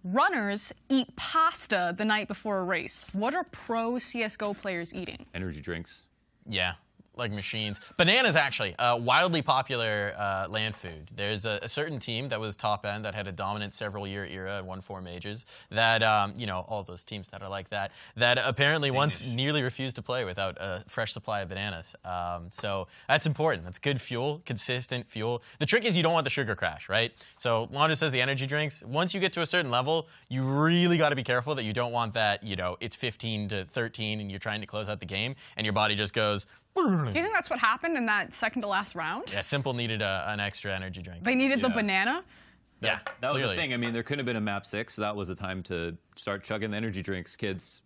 Runners eat pasta the night before a race. What are pro C S G O players eating? Energy drinks. Yeah, like machines. Bananas, actually. Uh, wildly popular uh, land food. There's a, a certain team that was top end that had a dominant several-year era and won four majors that, um, you know, all those teams that are like that, that apparently Danish. once nearly refused to play without a fresh supply of bananas. Um, so that's important. That's good fuel, consistent fuel. The trick is you don't want the sugar crash, right? So Launders says the energy drinks, once you get to a certain level, you really got to be careful that you don't want that, you know, it's fifteen to thirteen and you're trying to close out the game and your body just goes... Do you think that's what happened in that second to last round? Yeah, simple needed a, an extra energy drink. They needed yeah. the banana? That, yeah, that clearly. was the thing. I mean, there couldn't have been a map six. So that was the time to start chugging the energy drinks, kids.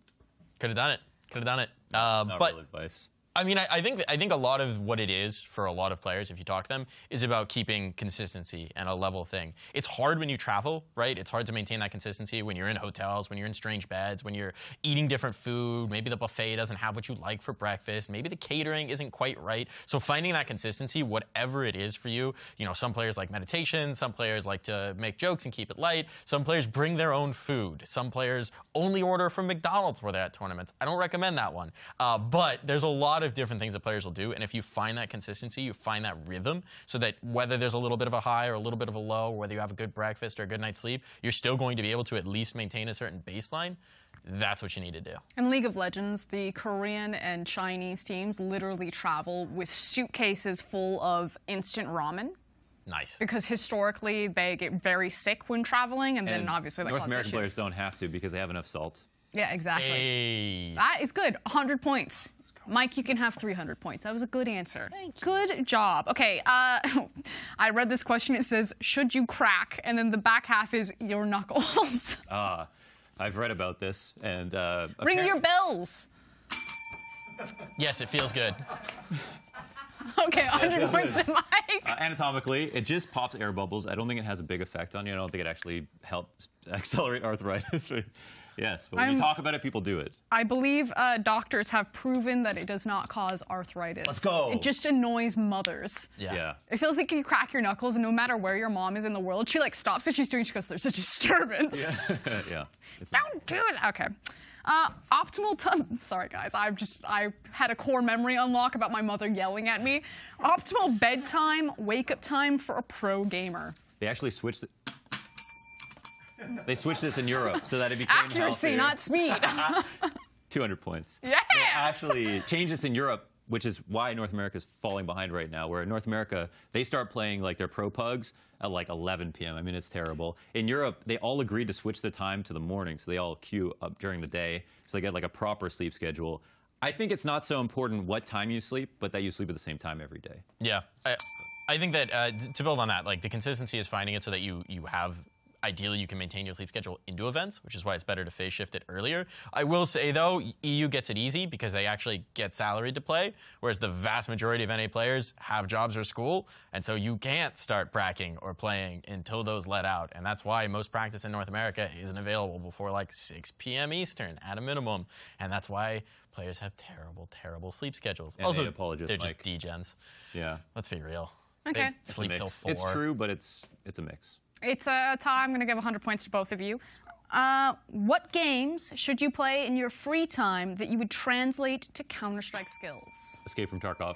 Could have done it. Could have done it. Uh, Not but, real advice. I mean, I, I think I think a lot of what it is for a lot of players, if you talk to them, is about keeping consistency and a level thing. It's hard when you travel, right? It's hard to maintain that consistency when you're in hotels, when you're in strange beds, when you're eating different food. Maybe the buffet doesn't have what you like for breakfast. Maybe the catering isn't quite right. So finding that consistency, whatever it is for you, you know, some players like meditation, some players like to make jokes and keep it light. Some players bring their own food. Some players only order from McDonald's where they're at tournaments. I don't recommend that one. Uh, but there's a lot of different things that players will do, and if you find that consistency, you find that rhythm, so that whether there's a little bit of a high or a little bit of a low, or whether you have a good breakfast or a good night's sleep, you're still going to be able to at least maintain a certain baseline. That's what you need to do. In League of Legends, the Korean and Chinese teams literally travel with suitcases full of instant ramen. Nice. Because historically, they get very sick when traveling, and, and then obviously that North American issues. Players don't have to because they have enough salt. Yeah, exactly. Hey. That is good. one hundred points. Mike, you can have three hundred points. That was a good answer. Thank you. Good job. Okay, uh, I read this question. It says, should you crack? And then the back half is your knuckles. Ah, uh, I've read about this. And uh, ring your bells. Yes, it feels good. Okay, one hundred points to Mike. Uh, anatomically, it just pops air bubbles. I don't think it has a big effect on you. I don't think it actually helps accelerate arthritis. Yes, but when I'm, you talk about it, people do it. I believe uh, doctors have proven that it does not cause arthritis. Let's go. It just annoys mothers. Yeah. yeah. It feels like you crack your knuckles, and no matter where your mom is in the world, she like stops what she's doing. She goes, "There's a disturbance." Yeah. yeah. It's don't not, do yeah. it. Okay. Uh, optimal time. Sorry, guys. I've just I had a core memory unlock about my mother yelling at me. Optimal bedtime, wake up time for a pro gamer. They actually switched. They switched this in Europe, so that it became accuracy, healthier. Not speed. two hundred points. Yes! They actually changed this in Europe, which is why North America is falling behind right now, where in North America, they start playing like their pro pugs at like eleven p m I mean, it's terrible. In Europe, they all agreed to switch the time to the morning, so they all queue up during the day, so they get like a proper sleep schedule. I think it's not so important what time you sleep, but that you sleep at the same time every day. Yeah. I, I think that, uh, to build on that, like the consistency is finding it so that you, you have... Ideally, you can maintain your sleep schedule into events, which is why it's better to phase shift it earlier. I will say, though, E U gets it easy because they actually get salaried to play, whereas the vast majority of N A players have jobs or school, and so you can't start practicing or playing until those let out. And that's why most practice in North America isn't available before like six p m Eastern at a minimum. And that's why players have terrible, terrible sleep schedules. And also, apologists, they're Mike. just degens. Yeah. Let's be real. Okay. They sleep till four. It's true, but it's it's a mix. It's a tie. I'm going to give one hundred points to both of you. Uh, what games should you play in your free time that you would translate to Counter-Strike skills? Escape from Tarkov.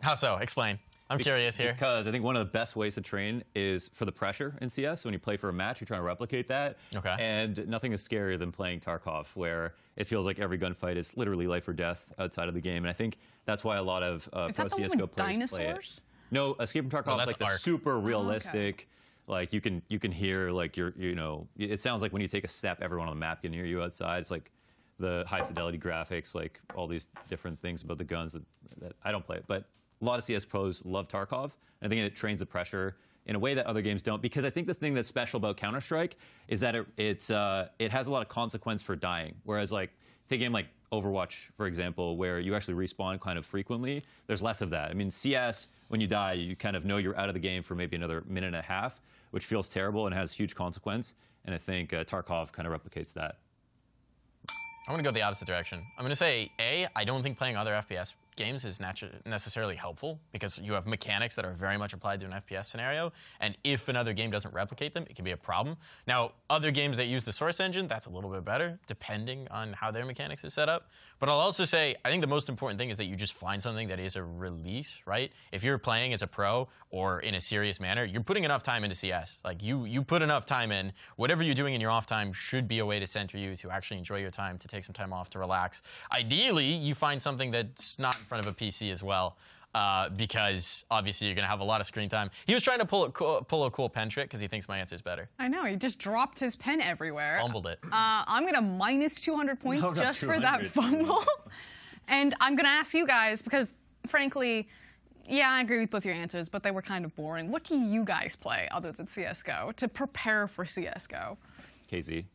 How so? Explain. I'm Be curious here. Because I think one of the best ways to train is for the pressure in C S. When you play for a match, you're trying to replicate that. Okay. And nothing is scarier than playing Tarkov, where it feels like every gunfight is literally life or death outside of the game. And I think that's why a lot of uh, pro C S G O players dinosaurs? play it. No, Escape from Tarkov oh, is like the super realistic. Oh, okay. Like you can you can hear like your you know it sounds like when you take a step, everyone on the map can hear you outside. It's like the high fidelity graphics, like all these different things about the guns that, that I don't play it, but a lot of C S pros love Tarkov. I think it trains the pressure in a way that other games don't, because I think this thing that's special about Counter-Strike is that it it's uh, it has a lot of consequence for dying. Whereas like take a game like Overwatch, for example, where you actually respawn kind of frequently, there's less of that. I mean, C S, when you die, you kind of know you're out of the game for maybe another minute and a half, which feels terrible and has huge consequence. And I think uh, Tarkov kind of replicates that. I'm going to go the opposite direction. I'm going to say, A, I don't think playing other F P S games is necessarily helpful, because you have mechanics that are very much applied to an F P S scenario, and if another game doesn't replicate them, it can be a problem. Now, other games that use the Source engine, that's a little bit better, depending on how their mechanics are set up. But I'll also say, I think the most important thing is that you just find something that is a release, right? If you're playing as a pro or in a serious manner, you're putting enough time into C S. Like, you, you put enough time in. Whatever you're doing in your off time should be a way to center you, to actually enjoy your time, to take some time off, to relax. Ideally, you find something that's not in front of a P C as well, uh, because obviously you're going to have a lot of screen time. He was trying to pull a cool, pull a cool pen trick because he thinks my answer is better. I know. He just dropped his pen everywhere. Fumbled it. Uh, I'm going to minus two hundred points no, just two hundred. For that fumble. And I'm going to ask you guys, because frankly, yeah, I agree with both your answers, but they were kind of boring. What do you guys play other than C S G O to prepare for C S G O? K Z.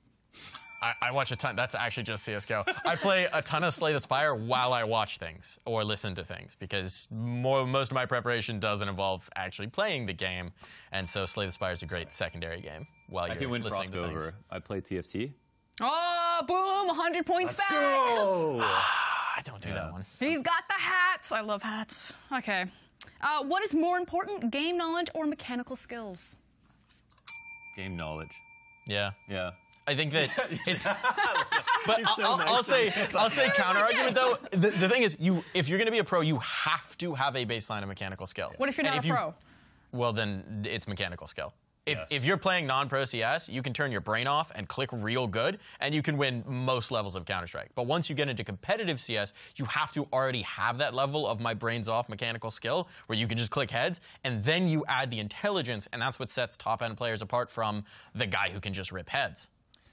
I watch a ton. That's actually just C S G O. I play a ton of Slay the Spire while I watch things or listen to things, because more, most of my preparation doesn't involve actually playing the game. And so Slay the Spire is a great secondary game while you're listening to things. I can win Frosk over. I play T F T. Oh, boom, one hundred points back. Let's go. Ah, I don't do yeah. that one. He's got the hats. I love hats. Okay. Uh, what is more important, game knowledge or mechanical skills? Game knowledge. Yeah. Yeah. I think that it's, but I'll, so I'll, nice I'll say, I'll say counter argument though. The, the thing is, you if you're going to be a pro, you have to have a baseline of mechanical skill. What if you're not and a if pro? You, well, then it's mechanical skill. If yes. if you're playing non-pro C S, you can turn your brain off and click real good, and you can win most levels of Counter-Strike. But once you get into competitive C S, you have to already have that level of my brain's off mechanical skill, where you can just click heads, and then you add the intelligence, and that's what sets top-end players apart from the guy who can just rip heads.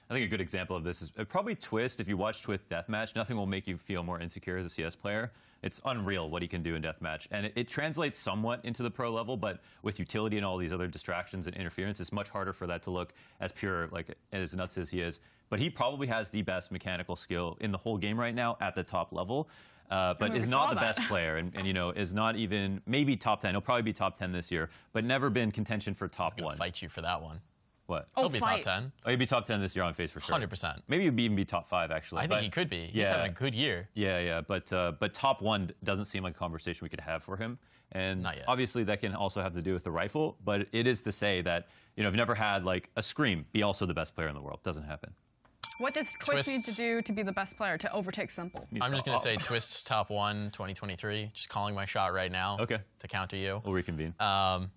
I think a good example of this is probably Twistzz. If you watch Twistzz Deathmatch, nothing will make you feel more insecure as a C S player. It's unreal what he can do in Deathmatch. And it, it translates somewhat into the pro level, but with utility and all these other distractions and interference, it's much harder for that to look as pure, like as nuts as he is. But he probably has the best mechanical skill in the whole game right now at the top level, uh, but is not the that. best player and, and, you know, is not even maybe top ten. He'll probably be top ten this year, but never been contention for top one. Fight you for that one. What? He'll oh, be fight. top ten. Oh, he'll be top ten this year on FaZe for sure. one hundred percent. Maybe he'll even be top five, actually. I but think he could be. He's yeah. having a good year. Yeah, yeah. But uh, but top one doesn't seem like a conversation we could have for him. And Not yet. obviously that can also have to do with the rifle, but it is to say that, you know, I've never had, like, a Scream be also the best player in the world. Doesn't happen. What does Twistzz need to do to be the best player, to overtake simple? I'm just going to say Twistzz top one twenty twenty-three. Just calling my shot right now. Okay. To counter you. We'll reconvene. Um,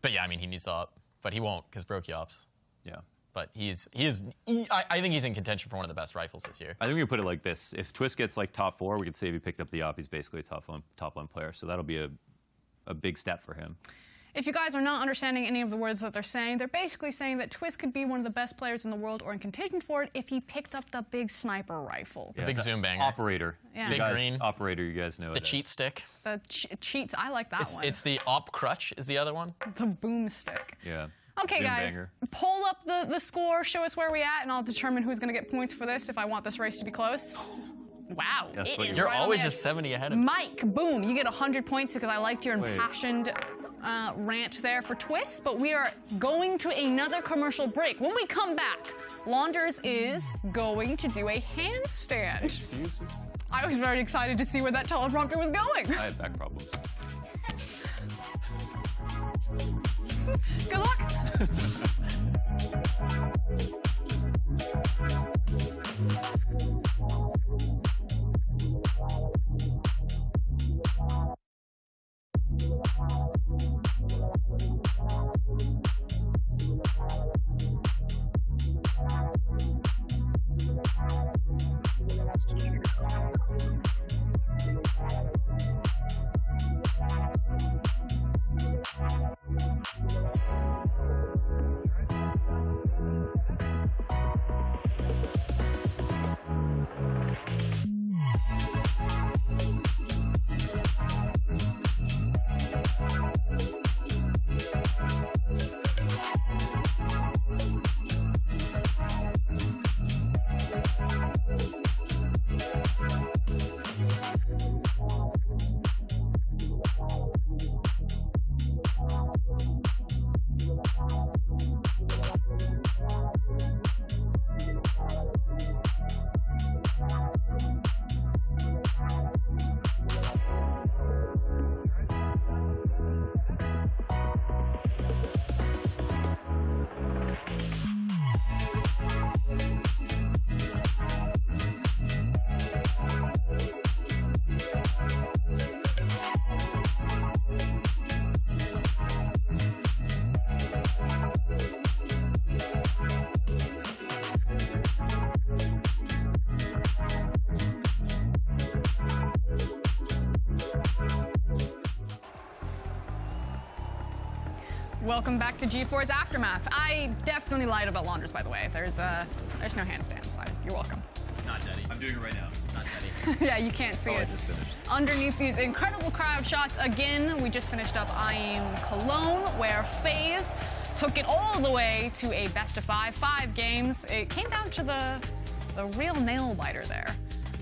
but, yeah, I mean, he needs to up. But he won't, because Brokyops. Yeah. But he's, he is, he, I, I think he's in contention for one of the best rifles this year. I think we put it like this. If Twistzz gets like top four, we could say if he picked up the op, he's basically a top one, top one player. So that'll be a, a big step for him. If you guys are not understanding any of the words that they're saying, they're basically saying that Twistzz could be one of the best players in the world or in contention for it if he picked up the big sniper rifle. Yeah, the big zoom banger. Operator. Yeah. Big guys, green. Operator, you guys know the it The cheat is. stick. The ch cheats, I like that it's, one. It's the op crutch is the other one. The boom stick. Yeah. Okay, zoom guys, banger. pull up the, the score, show us where we at, and I'll determine who's going to get points for this if I want this race to be close. Wow. Yeah, it is you're right always just seventy ahead of me. Mike, boom, you get one hundred points because I liked your impassioned uh, rant there for Twistzz, but we are going to another commercial break. When we come back, Launders is going to do a handstand. Excuse me? I was very excited to see where that teleprompter was going. I have back problems. Good luck. welcome back to G four's Aftermath. I definitely lied about Launders, by the way. There's uh, there's no handstands. I, you're welcome. Not daddy. I'm doing it right now. Not daddy. Yeah, you can't see oh, it. I just finished. Underneath these incredible crowd shots, again, we just finished up I Am Cologne, where FaZe took it all the way to a best of five, five games. It came down to the the real nail biter there.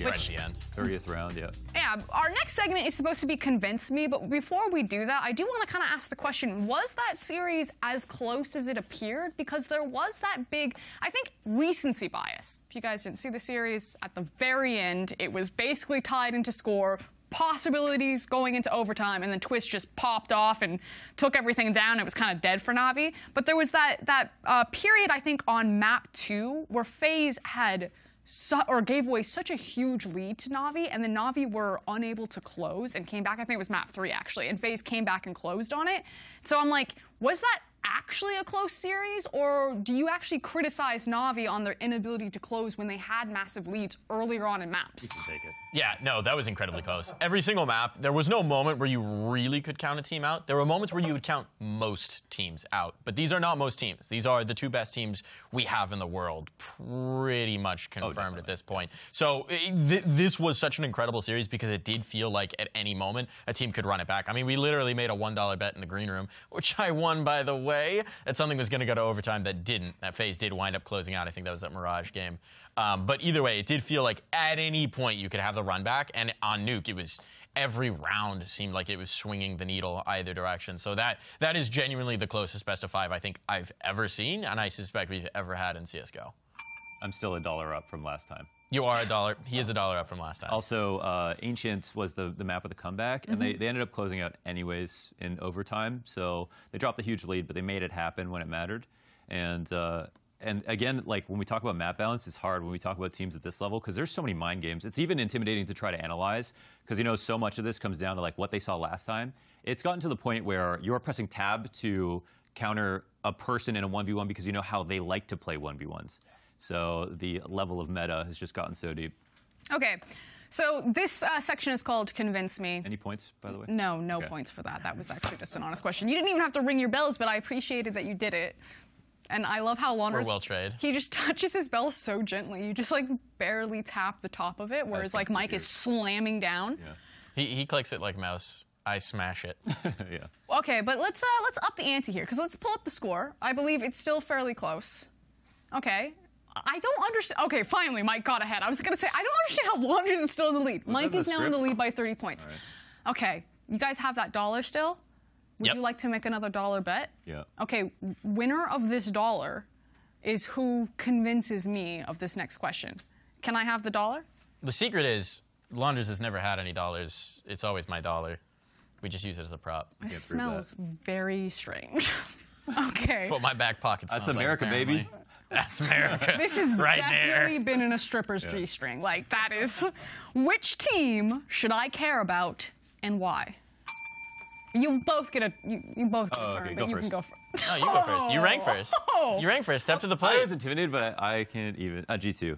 Right at the end, thirtieth round, yeah. Yeah, our next segment is supposed to be Convince Me, but before we do that, I do want to kind of ask the question, was that series as close as it appeared? Because there was that big, I think, recency bias. If you guys didn't see the series, at the very end, it was basically tied into score, possibilities going into overtime, and then Twistzz just popped off and took everything down. It was kind of dead for Na'Vi. But there was that, that uh, period, I think, on map two, where FaZe had... So, or gave away such a huge lead to Na'Vi, and then Na'Vi were unable to close and came back. I think it was map three, actually, and FaZe came back and closed on it. So I'm like, was that actually a close series, or do you actually criticize Na'Vi on their inability to close when they had massive leads earlier on in maps? You can take it. Yeah, no, that was incredibly close. Every single map, there was no moment where you really could count a team out. There were moments where you would count most teams out, but these are not most teams. These are the two best teams we have in the world, pretty much confirmed oh, at this point. So th this was such an incredible series because it did feel like at any moment a team could run it back. I mean, we literally made a one dollar bet in the green room, which I won, by the way, that something was going to go to overtime that didn't. That FaZe did wind up closing out. I think that was that Mirage game. Um, but either way, it did feel like at any point you could have the run back. And on Nuke, it was every round seemed like it was swinging the needle either direction. So that that is genuinely the closest best of five I think I've ever seen, and I suspect we've ever had in C S G O. I'm still a dollar up from last time. You are a dollar. He is a dollar up from last time. Also, uh, Ancient was the, the map of the comeback, mm-hmm. and they, they ended up closing out anyways in overtime. So they dropped a huge lead, but they made it happen when it mattered. And uh, and again, like when we talk about map balance, it's hard when we talk about teams at this level because there's so many mind games. It's even intimidating to try to analyze because you know so much of this comes down to like what they saw last time. It's gotten to the point where you're pressing tab to counter a person in a one v one because you know how they like to play one v ones. So the level of meta has just gotten so deep. Okay, so this uh, section is called Convince Me. Any points, by the way? No, no okay. points for that. That was actually just an honest question. You didn't even have to ring your bells, but I appreciated that you did it. And I love how Launders, well he just touches his bell so gently. You just like barely tap the top of it, whereas like Mike is slamming down. Yeah. He, he clicks it like mouse. I smash it. Yeah. Okay, but let's, uh, let's up the ante here, because let's pull up the score. I believe it's still fairly close. Okay. I don't understand. Okay, finally, Mike got ahead. I was going to say, I don't understand how Launders is still in the lead. Was Mike is now in the lead by thirty points. Right. Okay, you guys have that dollar still? Would yep. you like to make another dollar bet? Yeah. Okay, winner of this dollar is who convinces me of this next question. Can I have the dollar? The secret is Launders has never had any dollars. It's always my dollar. We just use it as a prop. It smells very strange. Okay. That's what my back pocket smells like. That's America, baby. That's America. This has right definitely there. been in a stripper's yeah. G-string. Like, that is... Which team should I care about and why? You both get a... You, you both get oh, a turn, okay, but go you first. can go first. No, you go first. You rank first. You rank first. Step to the plate. I was intimidated, but I can't even... Uh, G two.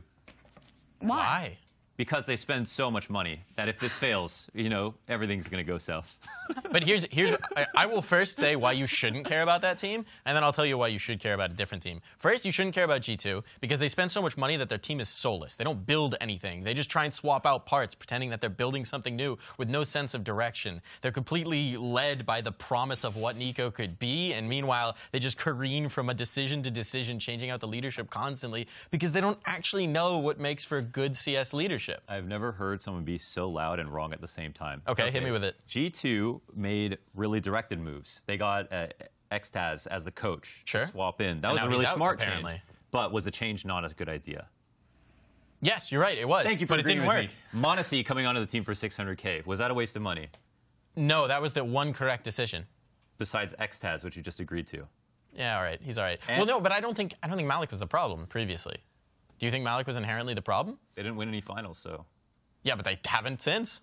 Why? Why? Because they spend so much money that if this fails, you know, everything's going to go south. But here's, here's I, I will first say why you shouldn't care about that team, and then I'll tell you why you should care about a different team. First, you shouldn't care about G two, because they spend so much money that their team is soulless. They don't build anything. They just try and swap out parts, pretending that they're building something new with no sense of direction. They're completely led by the promise of what Nico could be, and meanwhile, they just careen from a decision to decision, changing out the leadership constantly, because they don't actually know what makes for good C S leadership. I've never heard someone be so loud and wrong at the same time. Okay, okay. Hit me with it. G two made really directed moves. They got uh, Xtaz as the coach sure. to swap in. That and was a really out, smart apparently. change. But was the change not a good idea? Yes, you're right, it was. Thank you for but agreeing it didn't with work. me. Monacy coming onto the team for six hundred K. Was that a waste of money? No, that was the one correct decision. Besides Xtaz, which you just agreed to. Yeah, all right. He's all right. And well, no, but I don't think I don't think Malik was the problem previously. Do you think Malik was inherently the problem? They didn't win any finals, so... Yeah, but they haven't since.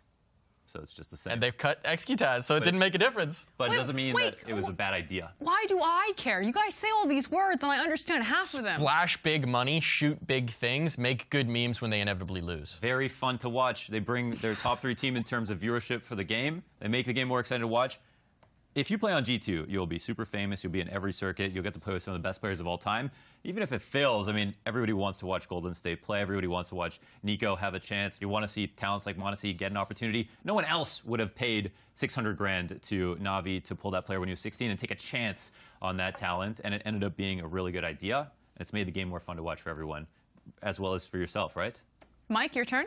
So it's just the same. And they've cut Xtaz, so but, it didn't make a difference. But wait, it doesn't mean wait, that it was a bad idea. Why do I care? You guys say all these words, and I understand half Splash of them. Splash big money, shoot big things, make good memes when they inevitably lose. Very fun to watch. They bring their top three team in terms of viewership for the game. They make the game more exciting to watch. if you play on G two, you'll be super famous, you'll be in every circuit, you'll get to play with some of the best players of all time. Even if it fails, I mean, everybody wants to watch Golden State play, everybody wants to watch Nico have a chance. You want to see talents like Montesi get an opportunity. No one else would have paid six hundred grand to Na'Vi to pull that player when he was sixteen and take a chance on that talent, and it ended up being a really good idea, and it's made the game more fun to watch for everyone, as well as for yourself, right? Mike, your turn.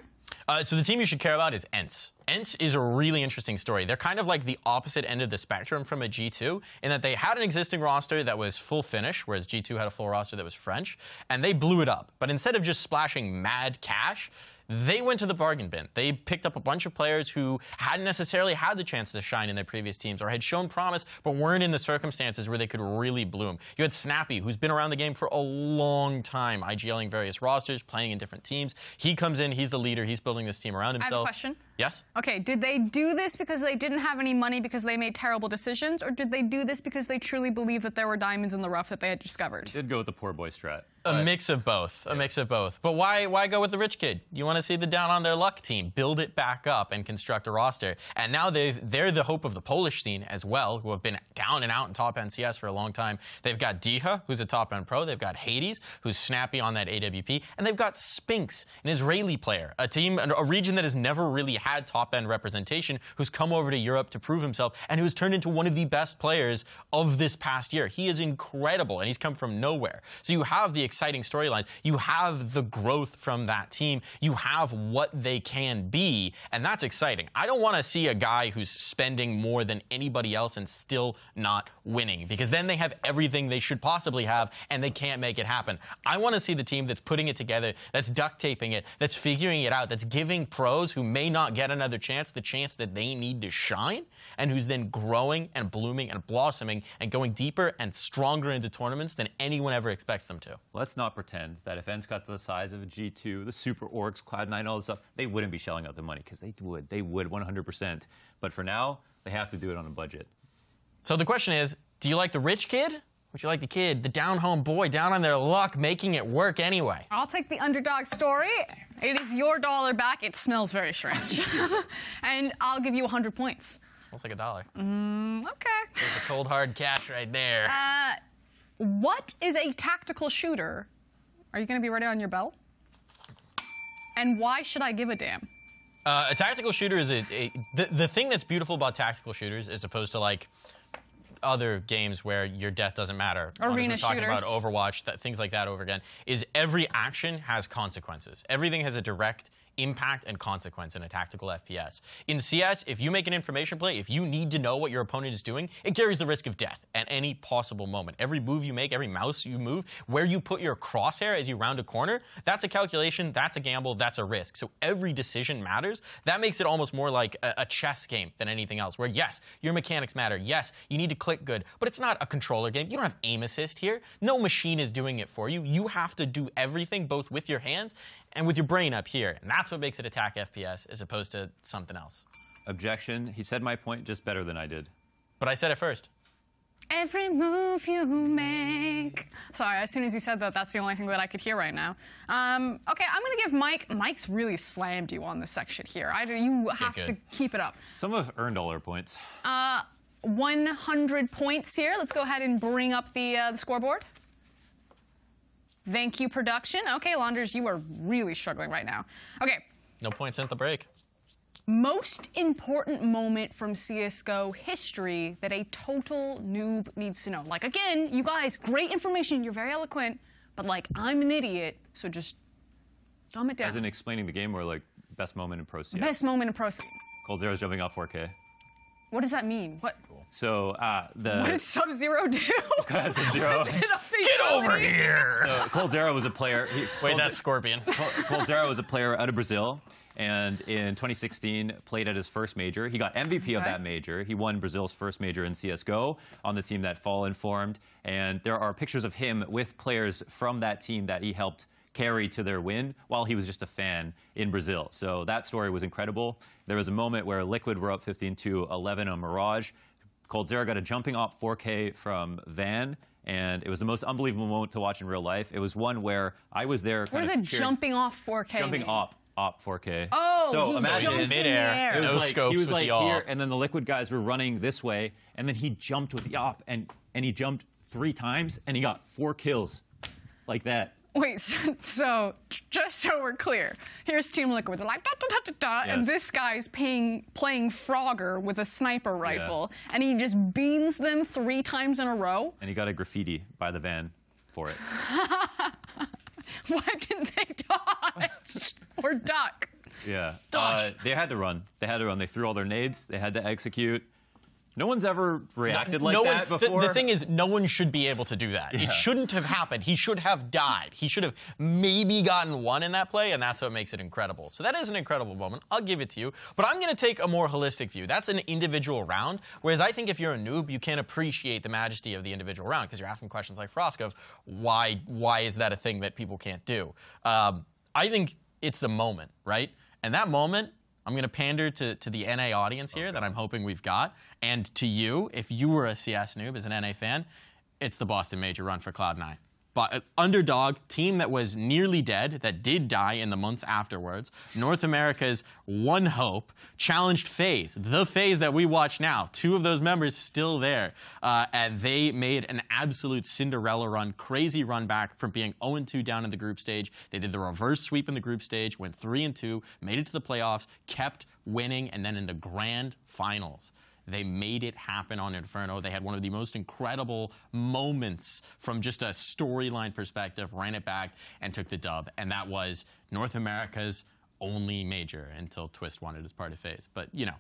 Uh, so the team you should care about is Ents. Ents is a really interesting story. They're kind of like the opposite end of the spectrum from a G two in that they had an existing roster that was full Finnish, whereas G two had a full roster that was French, and they blew it up. But instead of just splashing mad cash, they went to the bargain bin. They picked up a bunch of players who hadn't necessarily had the chance to shine in their previous teams or had shown promise but weren't in the circumstances where they could really bloom. You had Snappy, who's been around the game for a long time, IGLing various rosters, playing in different teams. He comes in, he's the leader, he's building this team around himself. I have a question. Yes? Okay, did they do this because they didn't have any money because they made terrible decisions, or did they do this because they truly believed that there were diamonds in the rough that they had discovered? Did go with the poor boy strat. A mix of both. A yeah. mix of both. But why why go with the rich kid? You want to see the down on their luck team. Build it back up and construct a roster. And now they've, they're the hope of the Polish scene as well, who have been down and out in top end C S for a long time. They've got Diha, who's a top end pro. They've got Hades, who's snappy on that A W P. And they've got Sphinx, an Israeli player, a team, a region that has never really had top end representation, who's come over to Europe to prove himself and who's turned into one of the best players of this past year. He is incredible, and he's come from nowhere. So you have the exciting storylines. You have the growth from that team. You have what they can be, and that's exciting. I don't want to see a guy who's spending more than anybody else and still not winning, because then they have everything they should possibly have, and they can't make it happen. I want to see the team that's putting it together, that's duct taping it, that's figuring it out, that's giving pros who may not get another chance the chance that they need to shine, and who's then growing and blooming and blossoming and going deeper and stronger into tournaments than anyone ever expects them to. Let's not pretend that if Ents got to the size of a G two, the Super Orcs, Cloud nine, all this stuff, they wouldn't be shelling out the money, because they would. They would, one hundred percent. But for now, they have to do it on a budget. So the question is, do you like the rich kid? Would you like the kid, the down-home boy, down on their luck, making it work anyway? I'll take the underdog story. It is your dollar back. It smells very strange. And I'll give you one hundred points. It smells like a dollar. Mm, okay. There's a cold, hard cash right there. Uh... What is a tactical shooter? Are you going to be ready on your bell? And why should I give a damn? Uh, a tactical shooter is a... a the, the thing that's beautiful about tactical shooters as opposed to, like, other games where your death doesn't matter. Arena shooters. Talking about Overwatch, that, things like that over again, is every action has consequences. Everything has a direct impact and consequence in a tactical F P S. In C S, if you make an information play, if you need to know what your opponent is doing, it carries the risk of death at any possible moment. Every move you make, every mouse you move, where you put your crosshair as you round a corner, that's a calculation, that's a gamble, that's a risk. So every decision matters. That makes it almost more like a, a chess game than anything else, where yes, your mechanics matter, yes, you need to click good, but it's not a controller game. You don't have aim assist here. No machine is doing it for you. You have to do everything, both with your hands and with your brain up here. And that's what makes it attack F P S as opposed to something else. Objection. He said my point just better than I did. But I said it first. Every move you make. Sorry, as soon as you said that, that's the only thing that I could hear right now. Um, okay, I'm going to give Mike... Mike's really slammed you on this section here. I, you have to keep it up. Some of us earned all our points. Uh, one hundred points here. Let's go ahead and bring up the, uh, the scoreboard. Thank you, production. Okay, Launders, you are really struggling right now. Okay. No points at the break. Most important moment from C S G O history that a total noob needs to know. Like, again, you guys, great information. You're very eloquent. But, like, I'm an idiot, so just dumb it down. As in explaining the game, or, like, best moment in Pro C S? Best moment in Pro C S. Coldzera's jumping off four K. What does that mean? What? So uh, the what did Sub-Zero do? Sub-Zero. Get over here! So Coldzera was a player. He, Wait, that's Scorpion. Coldzera was a player out of Brazil, and in twenty sixteen played at his first major. He got M V P okay. of that major. He won Brazil's first major in C S G O on the team that Fall informed. And there are pictures of him with players from that team that he helped carry to their win while he was just a fan in Brazil. So that story was incredible. There was a moment where Liquid were up fifteen to eleven on Mirage. Coldzera got a jumping off four K from Van, and it was the most unbelievable moment to watch in real life. It was one where I was there. What is a jumping off four K? Jumping off op four K. Oh, so he imagine midair. It was no like, scopes he was like here, and then the Liquid guys were running this way, and then he jumped with the op, and and he jumped three times, and he got four kills, like that. Wait, so, so just so we're clear, here's Team Liquid. They're like da da da da da, yes. and this guy's paying, playing Frogger with a sniper rifle, yeah. and he just beans them three times in a row. And he got a graffiti by the van for it. Why didn't they dodge or duck? Yeah, dodge. Uh, they had to run. They had to run. They threw all their nades. They had to execute. No one's ever reacted no, like no that one, before. The, the thing is, no one should be able to do that. Yeah. It shouldn't have happened. He should have died. He should have maybe gotten one in that play, and that's what makes it incredible. So that is an incredible moment. I'll give it to you. But I'm going to take a more holistic view. That's an individual round, whereas I think if you're a noob, you can't appreciate the majesty of the individual round because you're asking questions like Frosk of why, why is that a thing that people can't do? Um, I think it's the moment, right? And that moment... I'm going to pander to, to the N A audience here okay. that I'm hoping we've got. And to you, if you were a C S noob as an N A fan, it's the Boston Major run for Cloud nine. But, uh, underdog, team that was nearly dead, that did die in the months afterwards. North America's one hope challenged FaZe, the FaZe that we watch now. Two of those members still there. Uh, and they made an absolute Cinderella run, crazy run back from being zero and two down in the group stage. They did the reverse sweep in the group stage, went three and two, made it to the playoffs, kept winning, and then in the grand finals. They made it happen on Inferno. They had one of the most incredible moments from just a storyline perspective, ran it back, and took the dub. And that was North America's only major until Twistzz won it as part of FaZe. But, you know,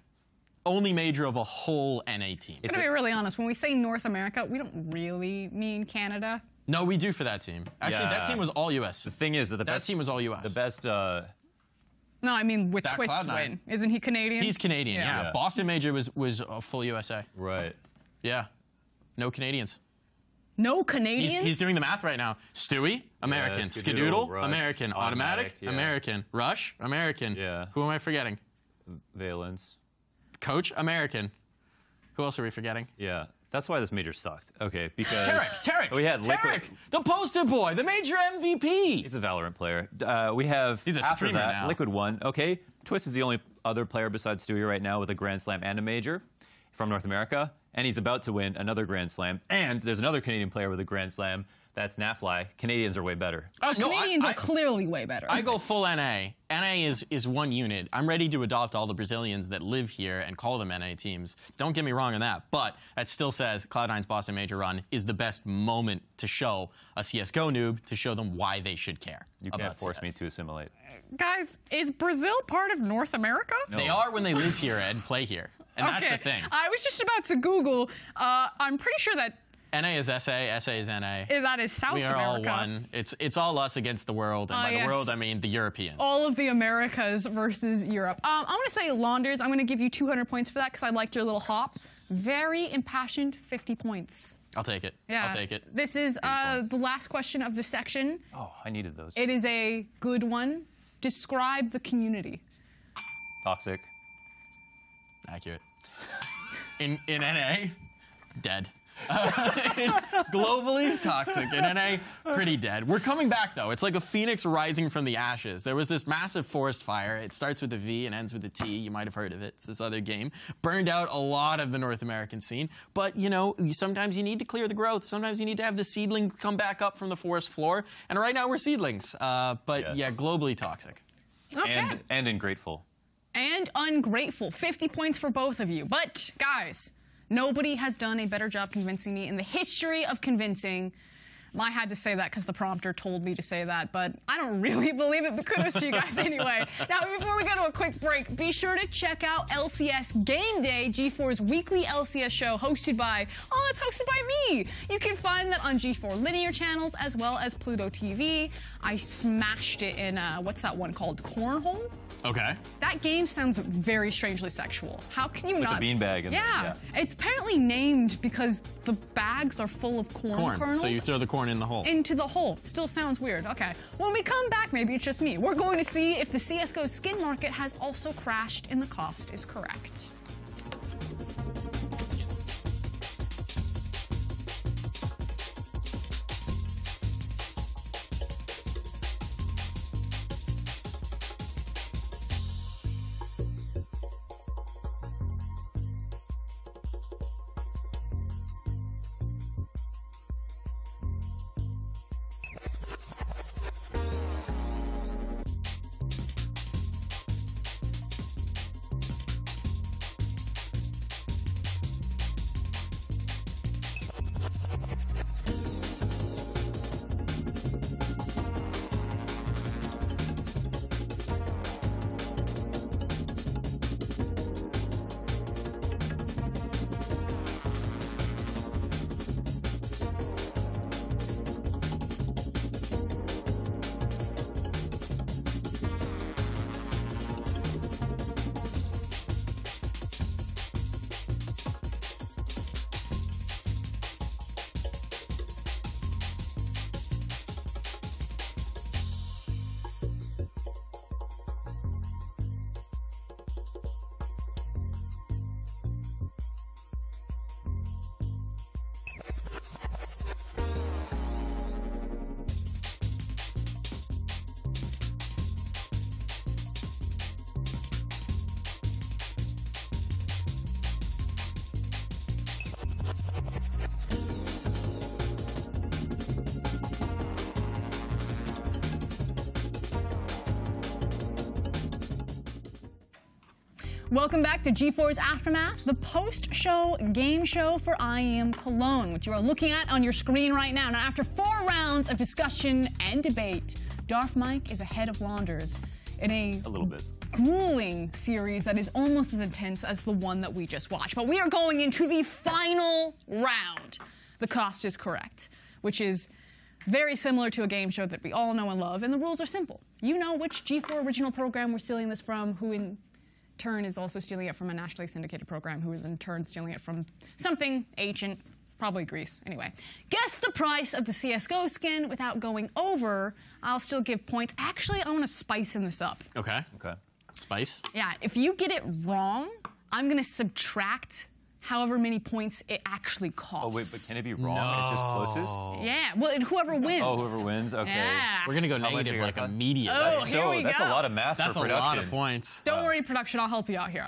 only major of a whole N A team. I'm going to be really honest. When we say North America, we don't really mean Canada. No, we do for that team. Actually, yeah. that team was all U S. The thing is that the that best... team was all U S. The best... Uh... No, I mean with Twistzz win. Isn't he Canadian? He's Canadian, yeah. yeah. yeah. Boston Major was, was uh, full U S A. Right. Yeah. No Canadians. No Canadians? He's, he's doing the math right now. Stewie, American. Yeah, Skadoodle, Skadoodle American. Automatic, automatic yeah. American. Rush, American. Yeah. Who am I forgetting? Valence. Coach, American. Who else are we forgetting? Yeah. That's why this major sucked. Okay, because Tarek, Tarek, we had Tarek, the poster boy, the major M V P. He's a Valorant player. Uh, we have he's a after streamer that, now. Liquid won. Okay, Twistzz is the only other player besides Stewie right now with a Grand Slam and a major from North America, and he's about to win another Grand Slam. And there's another Canadian player with a Grand Slam. That's Na'Vi. Canadians are way better. Uh, no, Canadians I, I, are clearly way better. I go full N A. N A is, is one unit. I'm ready to adopt all the Brazilians that live here and call them N A teams. Don't get me wrong on that, but that still says Cloud nine's Boston Major run is the best moment to show a C S G O noob, to show them why they should care. You can't force C S. me to assimilate. Guys, is Brazil part of North America? No. They are when they live here and play here, and okay. that's the thing. I was just about to Google. Uh, I'm pretty sure that N A is S A, S A is N A. That is South America. We are America. all one. It's, it's all us against the world, and uh, by yes. the world, I mean the Europeans. All of the Americas versus Europe. Um, I'm going to say Launders. I'm going to give you two hundred points for that because I liked your little hop. Very impassioned, fifty points. I'll take it. Yeah. I'll take it. This is uh, the last question of the section. Oh, I needed those. It is a good one. Describe the community. Toxic. Accurate. In, in N A, dead. Uh, globally toxic, and N A pretty dead. We're coming back though. It's like a phoenix rising from the ashes. There was this massive forest fire. It starts with a V and ends with a T. You might have heard of it. It's this other game. Burned out a lot of the North American scene. But you know, sometimes you need to clear the growth. Sometimes you need to have the seedling come back up from the forest floor. And right now we're seedlings. Uh, but yes. yeah, globally toxic. Okay. And, and ungrateful. And ungrateful. fifty points for both of you. But guys, nobody has done a better job convincing me in the history of convincing. I had to say that because the prompter told me to say that, but I don't really believe it, but kudos to you guys anyway. Now, before we go to a quick break, be sure to check out L C S Game Day, G four's weekly L C S show hosted by, oh, it's hosted by me. You can find that on G four linear channels as well as Pluto T V. I smashed it in, uh, what's that one called? Cornhole? Okay. That game sounds very strangely sexual. How can you With not? With the beanbag. Yeah. yeah. It's apparently named because the bags are full of corn, corn kernels. So you throw the corn in the hole. Into the hole. Still sounds weird. Okay. When we come back, maybe it's just me. We're going to see if the C S G O skin market has also crashed and the cost is correct. Welcome back to G four's Aftermath, the post-show game show for I Am Cologne, which you are looking at on your screen right now. Now, after four rounds of discussion and debate, Daft Mike is ahead of Launders in a, a little bit. grueling series that is almost as intense as the one that we just watched. But we are going into the final round. The cost is correct, which is very similar to a game show that we all know and love, and the rules are simple. You know which G four original program we're stealing this from, who in turn is also stealing it from a nationally syndicated program, who is in turn stealing it from something ancient, probably Greece. Anyway, guess the price of the C S G O skin without going over. I'll still give points. Actually, I want to spice in this up. Okay. Okay. Spice? Yeah. If you get it wrong, I'm going to subtract however many points it actually costs. Oh, wait, but can it be wrong? No. It's just closest? Yeah. Well, whoever wins. Oh, whoever wins? Okay. Yeah. We're going to go negative like immediately. Oh, that's, here so, we that's go. a lot of math that's for production. That's a lot of points. Don't uh, worry, production. I'll help you out here.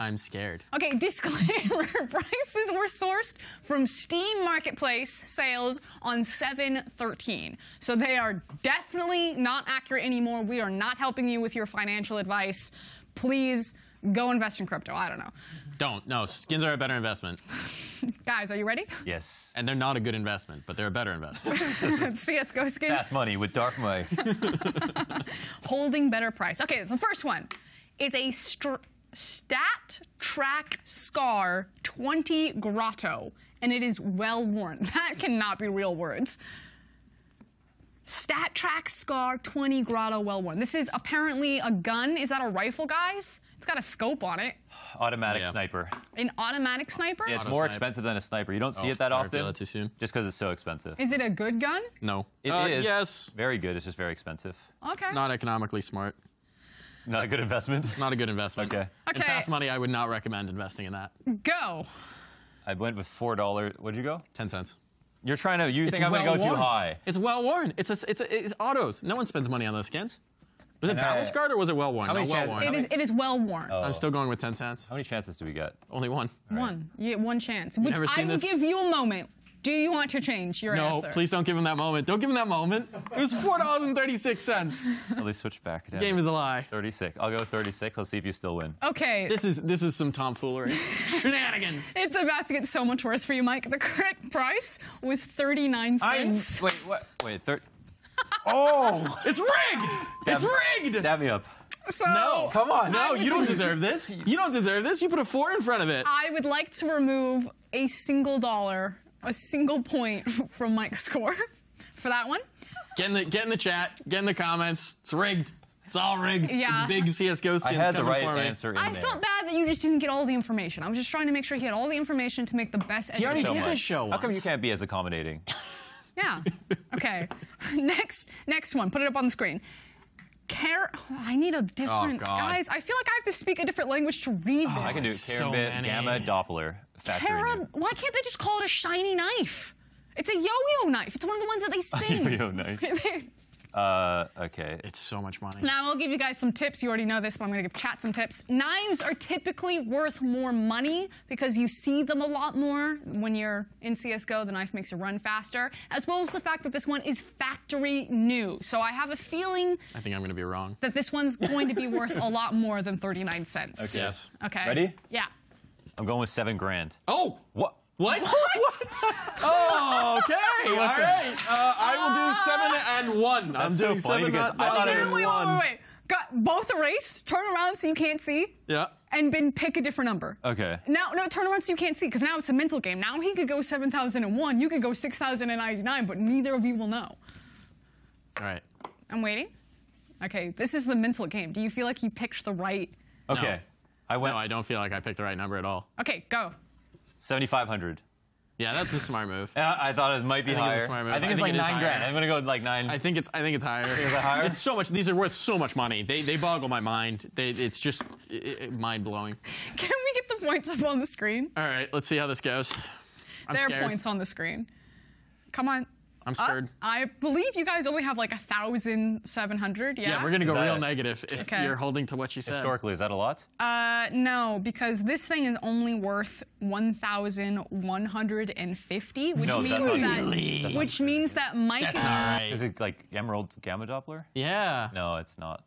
I'm scared. Okay, disclaimer. Prices were sourced from Steam Marketplace sales on seven thirteen. So they are definitely not accurate anymore. We are not helping you with your financial advice. Please go invest in crypto. I don't know. Don't. No, skins are a better investment. Guys, are you ready? Yes. And they're not a good investment, but they're a better investment. C S G O skins. Fast money with Daft Mike. Holding better price. Okay, the first one is a str Stat Track Scar twenty Grotto, and it is well worn. That cannot be real words. Stat Track Scar twenty Grotto, well worn. This is apparently a gun. Is that a rifle, guys? It's got a scope on it. Automatic yeah. sniper. An automatic sniper? Yeah, it's Auto more snipe. expensive than a sniper. You don't see oh, it that often. That too soon. Just because it's so expensive. Is it a good gun? No. It uh, is. Yes. Very good. It's just very expensive. Okay. Not economically smart. Not a good investment? Not a good investment. Okay. Okay. In fast money, I would not recommend investing in that. Go. I went with four dollars. What'd you go? ten cents. You're trying to, you it's think well I'm going to go worn. too high. It's well-worn. It's a, it's, a, it's autos. No one spends money on those skins. Was and it battle scarred or was it well-worn? No, well-worn. It is, it is well-worn. Oh. I'm still going with ten cents. How many chances do we get? Only one. Right. One. You get one chance. Which I will this? give you a moment. Do you want to change your no, answer? No, please don't give him that moment. Don't give him that moment. It was four dollars and thirty-six cents. Well, they switched back. Down. Game is a lie. thirty-six. I'll go thirty-six. I'll see if you still win. Okay. This is this is some tomfoolery. Shenanigans. It's about to get so much worse for you, Mike. The correct price was thirty-nine cents. I'm, wait, what? Wait, thirty. Oh, it's rigged. Dab, it's rigged. Dab me up. So, no, come on. No, would, you don't deserve this. You don't deserve this. You put a four in front of it. I would like to remove a single dollar. A single point from Mike's score for that one. Get in the get in the chat. Get in the comments. It's rigged. It's all rigged. Yeah. It's big C S G O skins. I had the right answer in there. I felt bad that you just didn't get all the information. I was just trying to make sure he had all the information to make the best education. He already did this show once. How come you can't be as accommodating? Yeah. Okay. Next next one. Put it up on the screen. Care. Oh, I need a different. Oh, guys, I feel like I have to speak a different language to read this. Oh, I can do it. Karambit, Gamma, Doppler. Cara, why can't they just call it a shiny knife? It's a yo-yo knife. It's one of the ones that they spin. A yo-yo knife. uh, okay. It's so much money. Now, I'll give you guys some tips. You already know this, but I'm going to give chat some tips. Knives are typically worth more money because you see them a lot more. When you're in C S G O, the knife makes you run faster, as well as the fact that this one is factory new. So I have a feeling... I think I'm going to be wrong. ...that this one's going to be worth a lot more than thirty-nine cents. Okay. Yes. Okay. Ready? Yeah. I'm going with seven grand. Oh, what? What? What? What? Oh, okay. All right. Uh, I will do seven and one. That's I'm so doing funny seven because I thought I wait, won. Wait, wait, wait. Got both erase. Turn around so you can't see. Yeah. And then pick a different number. Okay. Now, no, turn around so you can't see because now it's a mental game. Now he could go seven thousand and one. You could go six thousand and ninety-nine, but neither of you will know. All right. I'm waiting. Okay. This is the mental game. Do you feel like he picked the right? Okay. No. I went. No, I don't feel like I picked the right number at all. Okay, go. seventy-five hundred. Yeah, that's a smart move. I, I thought it might be I higher. Think it's a smart move. I think I it's think like it nine higher. grand. I'm gonna go with like nine. I think it's. I think it's higher. Think it's, higher? It's so much. These are worth so much money. They they boggle my mind. They, it's just it, it, mind blowing. Can we get the points up on the screen? All right, let's see how this goes. I'm there scared. are points on the screen. Come on. I'm scared. Uh, I believe you guys only have like a thousand seven hundred. Yeah. Yeah, we're gonna go real it? negative if okay. you're holding to what you said. Historically, is that a lot? Uh, no, because this thing is only worth one thousand one hundred and fifty, which no, means that, that really? which means that Mike. That's is, all right. Is it like Emerald Gamma Doppler? Yeah. No, it's not.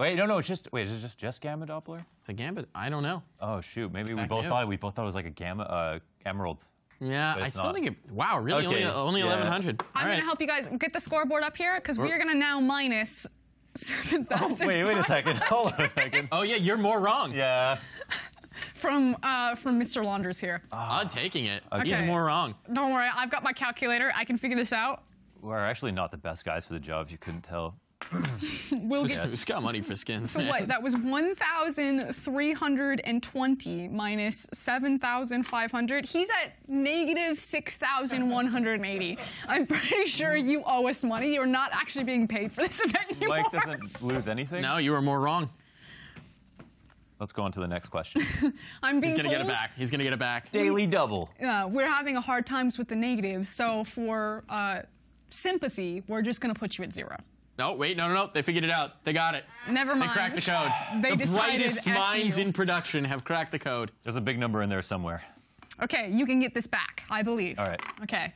Wait, no, no, it's just wait. Is it just just gamma Doppler? It's a gambit. I don't know. Oh shoot, maybe we both thought we both thought it was like a gamma uh, emerald. Yeah, I still not. think it. Wow, really? Okay. Only, only yeah. eleven hundred. I'm right. gonna help you guys get the scoreboard up here because we are gonna now minus seven thousand. Oh, wait, wait a second. Hold on a second. Oh yeah, you're more wrong. Yeah. From uh, from Mister Launders here. Uh, I'm taking it. Okay. He's more wrong. Don't worry, I've got my calculator. I can figure this out. We're actually not the best guys for the job. If you couldn't tell. We'll get. Who's got money for skins? So man. What? That was one thousand three hundred and twenty minus seven thousand five hundred. He's at negative six thousand one hundred and eighty. I'm pretty sure you owe us money. You're not actually being paid for this event anymore. Mike doesn't lose anything. No, you were more wrong. Let's go on to the next question. I'm being He's gonna told, get it back. He's gonna get it back. Daily double. Uh, we're having a hard times with the negatives, so for uh, sympathy, we're just gonna put you at zero. No, wait, no, no, no. They figured it out. They got it. Never mind. They cracked the code. They the brightest minds in production have cracked the code. There's a big number in there somewhere. Okay, you can get this back, I believe. All right. Okay.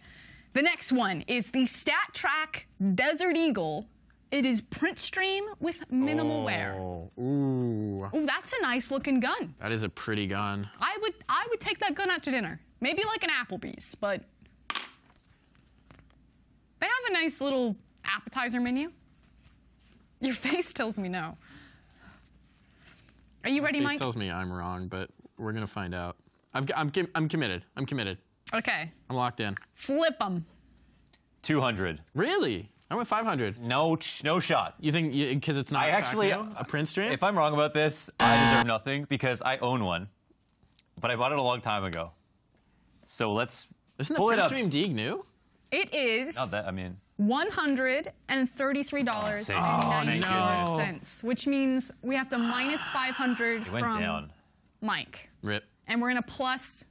The next one is the Stat Track Desert Eagle. It is print stream with minimal oh, wear. Ooh. Ooh, that's a nice looking gun. That is a pretty gun. I would I would take that gun out to dinner. Maybe like an Applebee's, but they have a nice little appetizer menu. Your face tells me no. Are you ready, Mike? Your face tells me I'm wrong, but we're gonna find out. I've, I'm I'm committed. I'm committed. Okay. I'm locked in. Flip them. two hundred. Really? I went five hundred. No, no shot. You think because it's not I a, actually, a print stream? If I'm wrong about this, I deserve nothing because I own one, but I bought it a long time ago. So let's Isn't pull the print it stream D new? It is. Not that I mean. One hundred and thirty-three dollars oh, and ninety-four oh, no. cents, which means we have to minus five hundred from down. Mike. Rip. And we're gonna plus.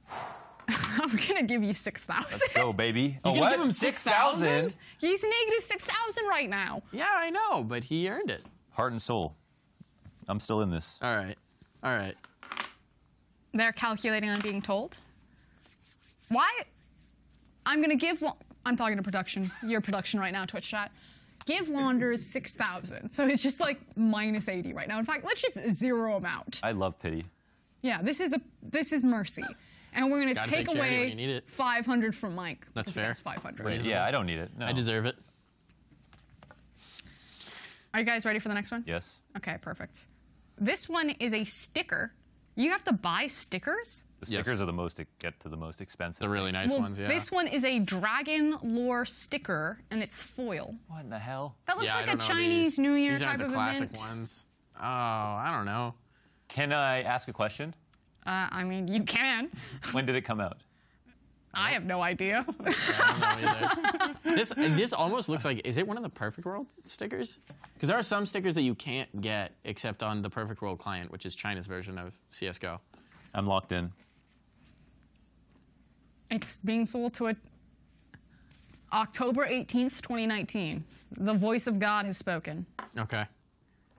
I'm gonna give you six thousand. Let's go, baby. You're oh, gonna what? give him six thousand? He's negative six thousand right now. Yeah, I know, but he earned it. Heart and soul. I'm still in this. All right, all right. They're calculating on being told. Why? I'm gonna give. I'm talking to production. Your production right now, Twitch chat. Give Launders six thousand. So it's just like minus eighty right now. In fact, let's just zero them out. I love pity. Yeah, this is a this is mercy. And we're going to take away five hundred from Mike. That's fair. That's five hundred. Wait, yeah, I don't need it. No. I deserve it. Are you guys ready for the next one? Yes. Okay, perfect. This one is a sticker. You have to buy stickers? The stickers yes. are the most, get to the most expensive. The really nice well, ones, yeah. This one is a dragon lore sticker, and it's foil. What in the hell? That looks yeah, like a Chinese these. New Year these type of event. These aren't the classic ones. Oh, I don't know. Can I ask a question? Uh, I mean, you can. When did it come out? I have no idea. I don't know either. This this almost looks like, is it one of the Perfect World stickers? Because there are some stickers that you can't get except on the Perfect World client, which is China's version of C S G O. I'm locked in. It's being sold to a October eighteenth, twenty nineteen. The voice of God has spoken. Okay.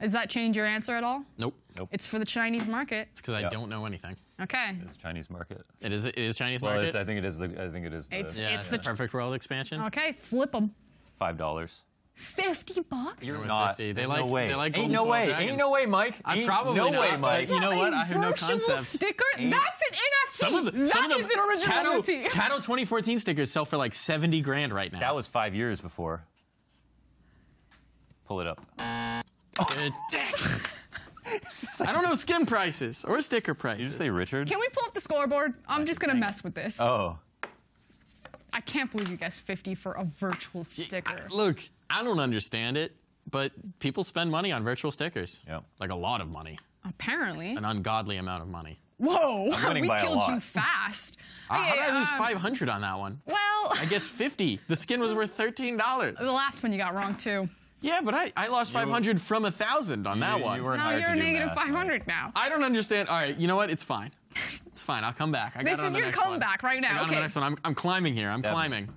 Does that change your answer at all? Nope. Nope. It's for the Chinese market. It's because I yeah. don't know anything. Okay. It's Chinese market. It is. It is Chinese well, market. It's, I think it is. The, I think it is. The, it's, yeah, it's yeah. the Perfect World expansion. Okay, flip them. Five dollars. Fifty bucks. You're not. fifty. They like. No way. They like Ain't no way. Dragons. Ain't no way, Mike. I'm Ain't probably no not. way, Mike. You know what? I have no concept. Sticker. Ain't That's an N F T. Some of the, that some is of the an original N F T. Kato twenty fourteen stickers sell for like seventy grand right now. That was five years before. Pull it up. Oh. I don't know skin prices or sticker prices. Did you say Richard? Can we pull up the scoreboard? I'm just going to mess with this. Oh. I can't believe you guessed fifty for a virtual sticker. Yeah, I, look, I don't understand it, but people spend money on virtual stickers. Yeah. Like a lot of money. Apparently. An ungodly amount of money. Whoa, we killed you fast. uh, hey, how did I lose um, five hundred on that one? Well. I guessed fifty. The skin was worth thirteen dollars. The last one you got wrong, too. Yeah, but I, I lost you, five hundred from one thousand on that you, one. You no, you're a negative math. five hundred now. I don't understand. All right, you know what? It's fine. It's fine. I'll come back. I got this on is the your next comeback one. right now. I got okay. on the next one. I'm, I'm climbing here. I'm Definitely. climbing.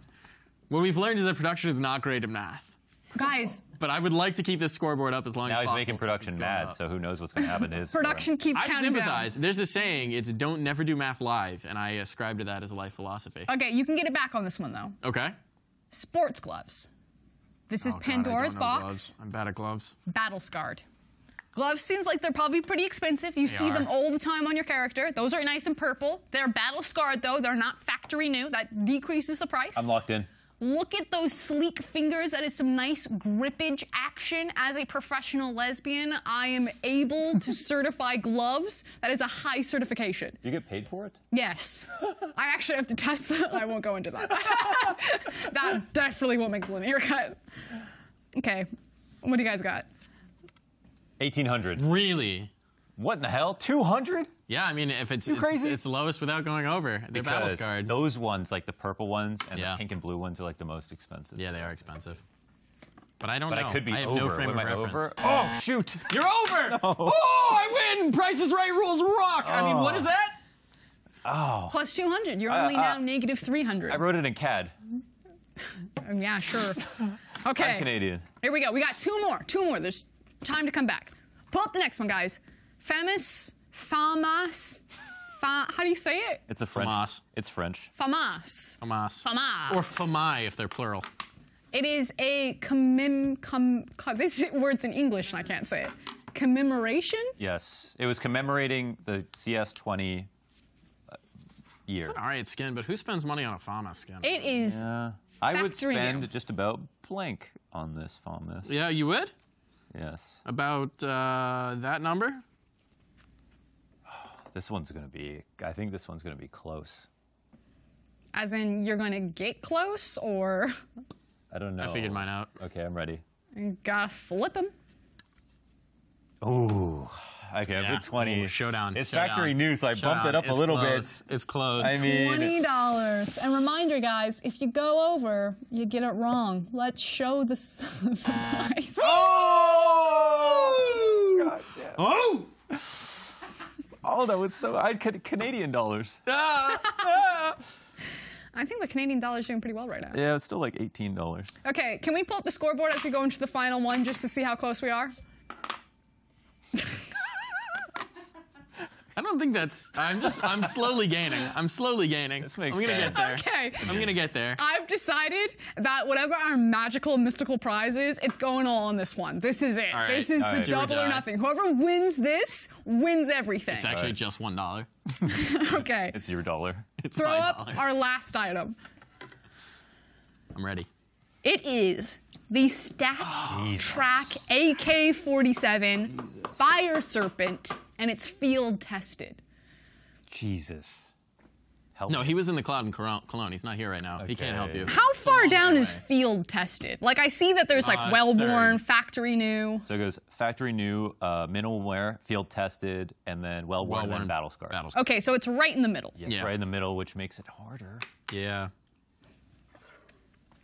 What we've learned is that production is not great at math. Guys. But I would like to keep this scoreboard up as long now as possible. Now he's making production mad, so who knows what's going to happen to his Production score. keeps I counting sympathize. Down. There's a saying, it's don't never do math live, and I ascribe to that as a life philosophy. Okay, you can get it back on this one, though. Okay. Sports gloves. This is oh, Pandora's God, box. Gloves. I'm bad at gloves. Battle scarred. Gloves seems like they're probably pretty expensive. You they see are. them all the time on your character. Those are nice and purple. They're battle scarred though. They're not factory new. That decreases the price. I'm locked in. Look at those sleek fingers. That is some nice grippage action. As a professional lesbian, I am able to certify gloves. That is a high certification. You get paid for it? Yes. I actually have to test that. I won't go into that. That definitely won't make a linear cut. Okay. What do you guys got? eighteen hundred. Really? What in the hell? two hundred? Yeah, I mean, if it's, it's crazy, it's lowest without going over. They're battle scarred. Those ones, like the purple ones and yeah. the pink and blue ones, are like the most expensive. Yeah, so. they are expensive. But I don't but know. But I could be I have over. No frame Am I reference. over? Oh, shoot. You're over. No. Oh, I win. Price is Right rules rock. Oh. I mean, what is that? Oh. Plus two hundred. You're uh, only uh, now negative three hundred. I wrote it in C A D. Yeah, sure. Okay. I'm Canadian. Here we go. We got two more. Two more. There's time to come back. Pull up the nenext one, guys. Famous. FAMAS. Fa How do you say it? It's a French. FAMAS. It's French. FAMAS. FAMAS. FAMAS. Or FAMAI if they're plural. It is a commem... Com com this word's in English and I can't say it. Commemoration? Yes. It was commemorating the C S twenty uh, year. It's an alright skin, but who spends money on a FAMAS skin? It is yeah. I would spend you. just about blank on this FAMAS. Yeah, you would? Yes. About uh, that number? This one's going to be, I think this one's going to be close. As in, you're going to get close, or? I don't know. I figured mine out. Okay, I'm ready. You gotta flip him. Ooh. Okay, yeah. I put twenty. Ooh, showdown. It's showdown. Factory new, so I showdown. bumped it up it's a little close. bit. It's close. I mean, twenty dollars. And reminder, guys, if you go over, you get it wrong. Let's show the, the price. Oh! God damn. Oh! Oh, that was so... I could Canadian dollars. I think the Canadian dollar's doing pretty well right now. Yeah, it's still like eighteen dollars. Okay, can we pull up the scoreboard as we go into the final one just to see how close we are? I don't think that's... I'm just... I'm slowly gaining. I'm slowly gaining. This makes I'm gonna sense. get there. Okay. I'm gonna get there. I've decided that whatever our magical, mystical prize is, it's going all on this one. This is it. Right. This is all the right. double or, or nothing. Whoever wins this, wins everything. It's actually right. just one dollar. Okay. It's your dollar. It's Throw up dollar. our last item. I'm ready. It is the Stack oh, Track A K forty-seven Jesus. Fire Serpent, and it's field tested. Jesus. Help no, me. he was in the cloud in Cologne. He's not here right now. Okay. He can't help you. How far so down is field tested? Like, I see that there's like uh, well-worn, factory new. So it goes factory new, uh, minimal wear, field tested, and then well-worn, well-worn and battle scarred. Battle scarred. Okay, so it's right in the middle. Yes, yeah, right in the middle, which makes it harder. Yeah.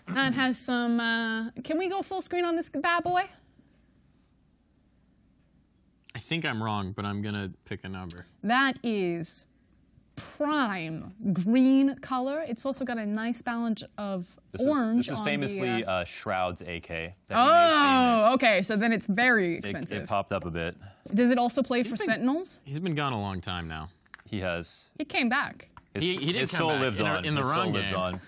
And has some, uh, can we go full screen on this bad boy? I think I'm wrong, but I'm gonna pick a number. That is prime green color. It's also got a nice balance of this orange. Is, this is famously the, uh, uh, Shroud's A K. That oh, okay. So then it's very expensive. It, it popped up a bit. Does it also play he's for been, Sentinels? He's been gone a long time now. He has. He came back. His, he, he did his come soul back lives in, on. In the his wrong soul game. Lives on.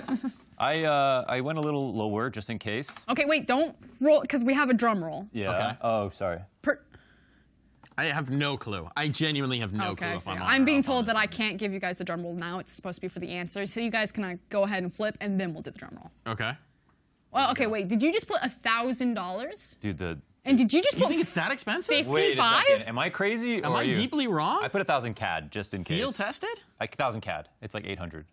I uh, I went a little lower just in case. Okay, wait, don't roll because we have a drum roll. Yeah. Okay. Oh, sorry. Per I have no clue. I genuinely have no okay, clue. If I'm, I'm being told that I can't give you guys the drum roll now. It's supposed to be for the answer. So you guys can uh, go ahead and flip, and then we'll do the drum roll. Okay. Well, okay, wait. Did you just put a thousand dollars? Dude, the. And did you just you put? You think it's that expensive? fifty-five? Wait a second. Am I crazy? Or Am I are you? deeply wrong? I put a thousand C A D just in case. Field tested? Like a thousand C A D. It's like eight hundred.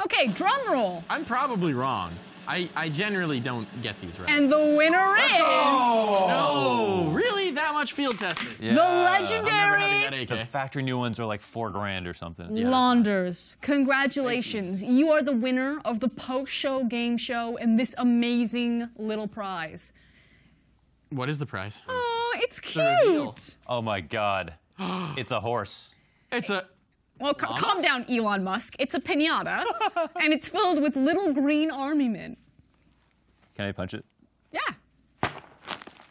Okay, drum roll. I'm probably wrong. I, I generally don't get these right. And the winner is... Oh. No, really? That much field tested? Yeah. The legendary... The factory new ones are like four grand or something. Yeah, Launders, nice. Congratulations. You. you are the winner of the post-show game show and this amazing little prize. What is the prize? Oh, it's cute. Oh, my God. It's a horse. It's a... Well, c calm down, Elon Musk. It's a pinata, and it's filled with little green army men. Can I punch it? Yeah. Oh.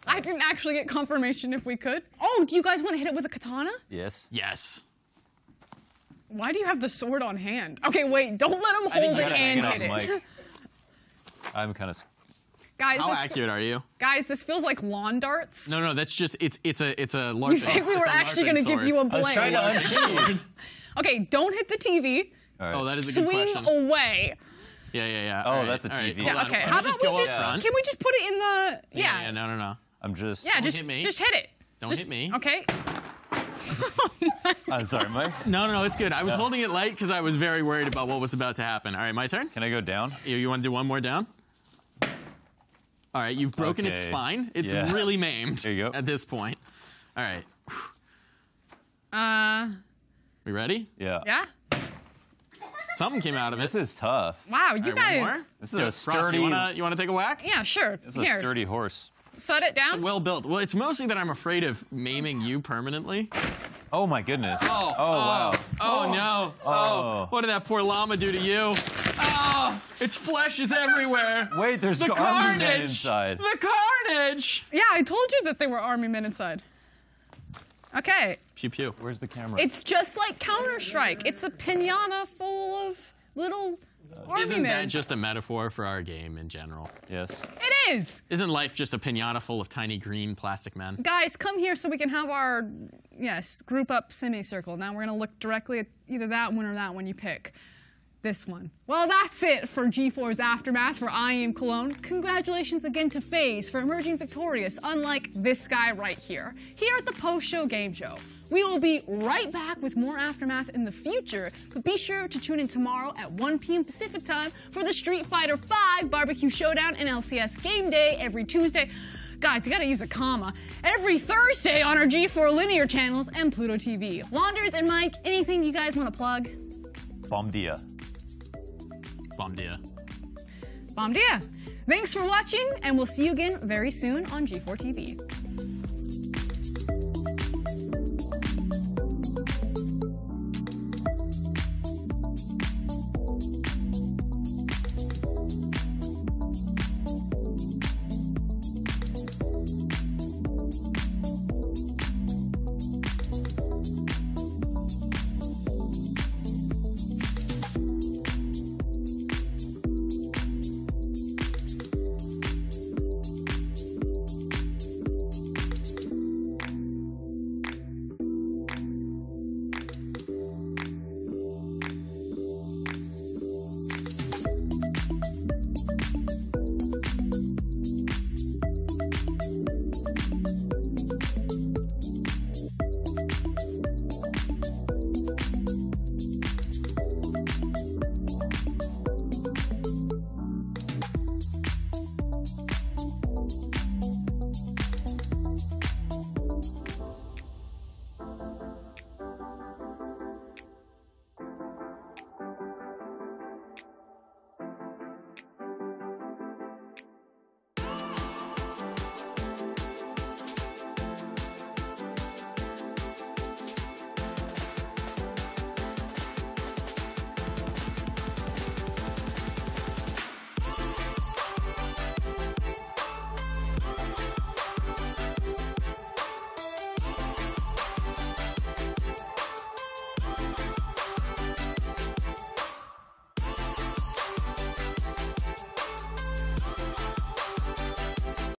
I didn't actually get confirmation if we could. Oh, do you guys want to hit it with a katana? Yes. Yes. Why do you have the sword on hand? Okay, wait. Don't let him hold it and hit it. Mike. I'm kind of... Guys, how this, accurate are you? Guys, this feels like lawn darts. No, no, that's just it's it's a it's a large. You think we were actually going to give you a blade? I was trying to unshield. Okay, don't hit the T V. Right. Oh, that is a good Swing question. away. Yeah, yeah, yeah. Oh, right. That's a T V. Right. Yeah, okay. Can how about we just? Front? Can we just put it in the? Yeah. Yeah, yeah no, no, no. I'm just. Yeah, don't just hit me. Just hit it. Don't just, hit me. Okay. Oh I'm sorry, Mike. No, no, no, it's good. I was yeah. holding it light because I was very worried about what was about to happen. All right, my turn. Can I go down? You, you want to do one more down? All right, you've broken okay. its spine. It's yeah. really maimed there you go. at this point. All right. Uh. We ready? Yeah. Yeah. Something came out of it. This is tough. Wow, you right, guys. This is Yo, a sturdy. Frost, you want to take a whack? Yeah, sure. This is Here. a sturdy horse. Set it down. It's well built. Well, it's mostly that I'm afraid of maiming you permanently. Oh my goodness. Oh, oh, oh wow. Oh, oh no. Oh. oh. What did that poor llama do to you? Oh, its flesh is everywhere. Wait, there's the army carnage. men inside. The carnage. Yeah, I told you that there were army men inside. Okay. Pew pew. Where's the camera? It's just like Counter-Strike. It's a pinata full of little uh, army Isn't men. that just a metaphor for our game in general? Yes. It is. Isn't life just a pinata full of tiny green plastic men? Guys, come here so we can have our, yes, group up semicircle. Now we're going to look directly at either that one or that one you pick. This one. Well, that's it for G four's Aftermath for I Am Cologne. Congratulations again to FaZe for emerging victorious, unlike this guy right here, here at the post-show game show. We will be right back with more Aftermath in the future, but be sure to tune in tomorrow at one P M Pacific time for the Street Fighter five Barbecue Showdown and L C S Game Day every Tuesday. Guys, you gotta use a comma. Every Thursday on our G four linear channels and Pluto T V. Launders and Mike, anything you guys wanna plug? Bom dia. Bom dia. Bom dia. Thanks for watching, and we'll see you again very soon on G four T V.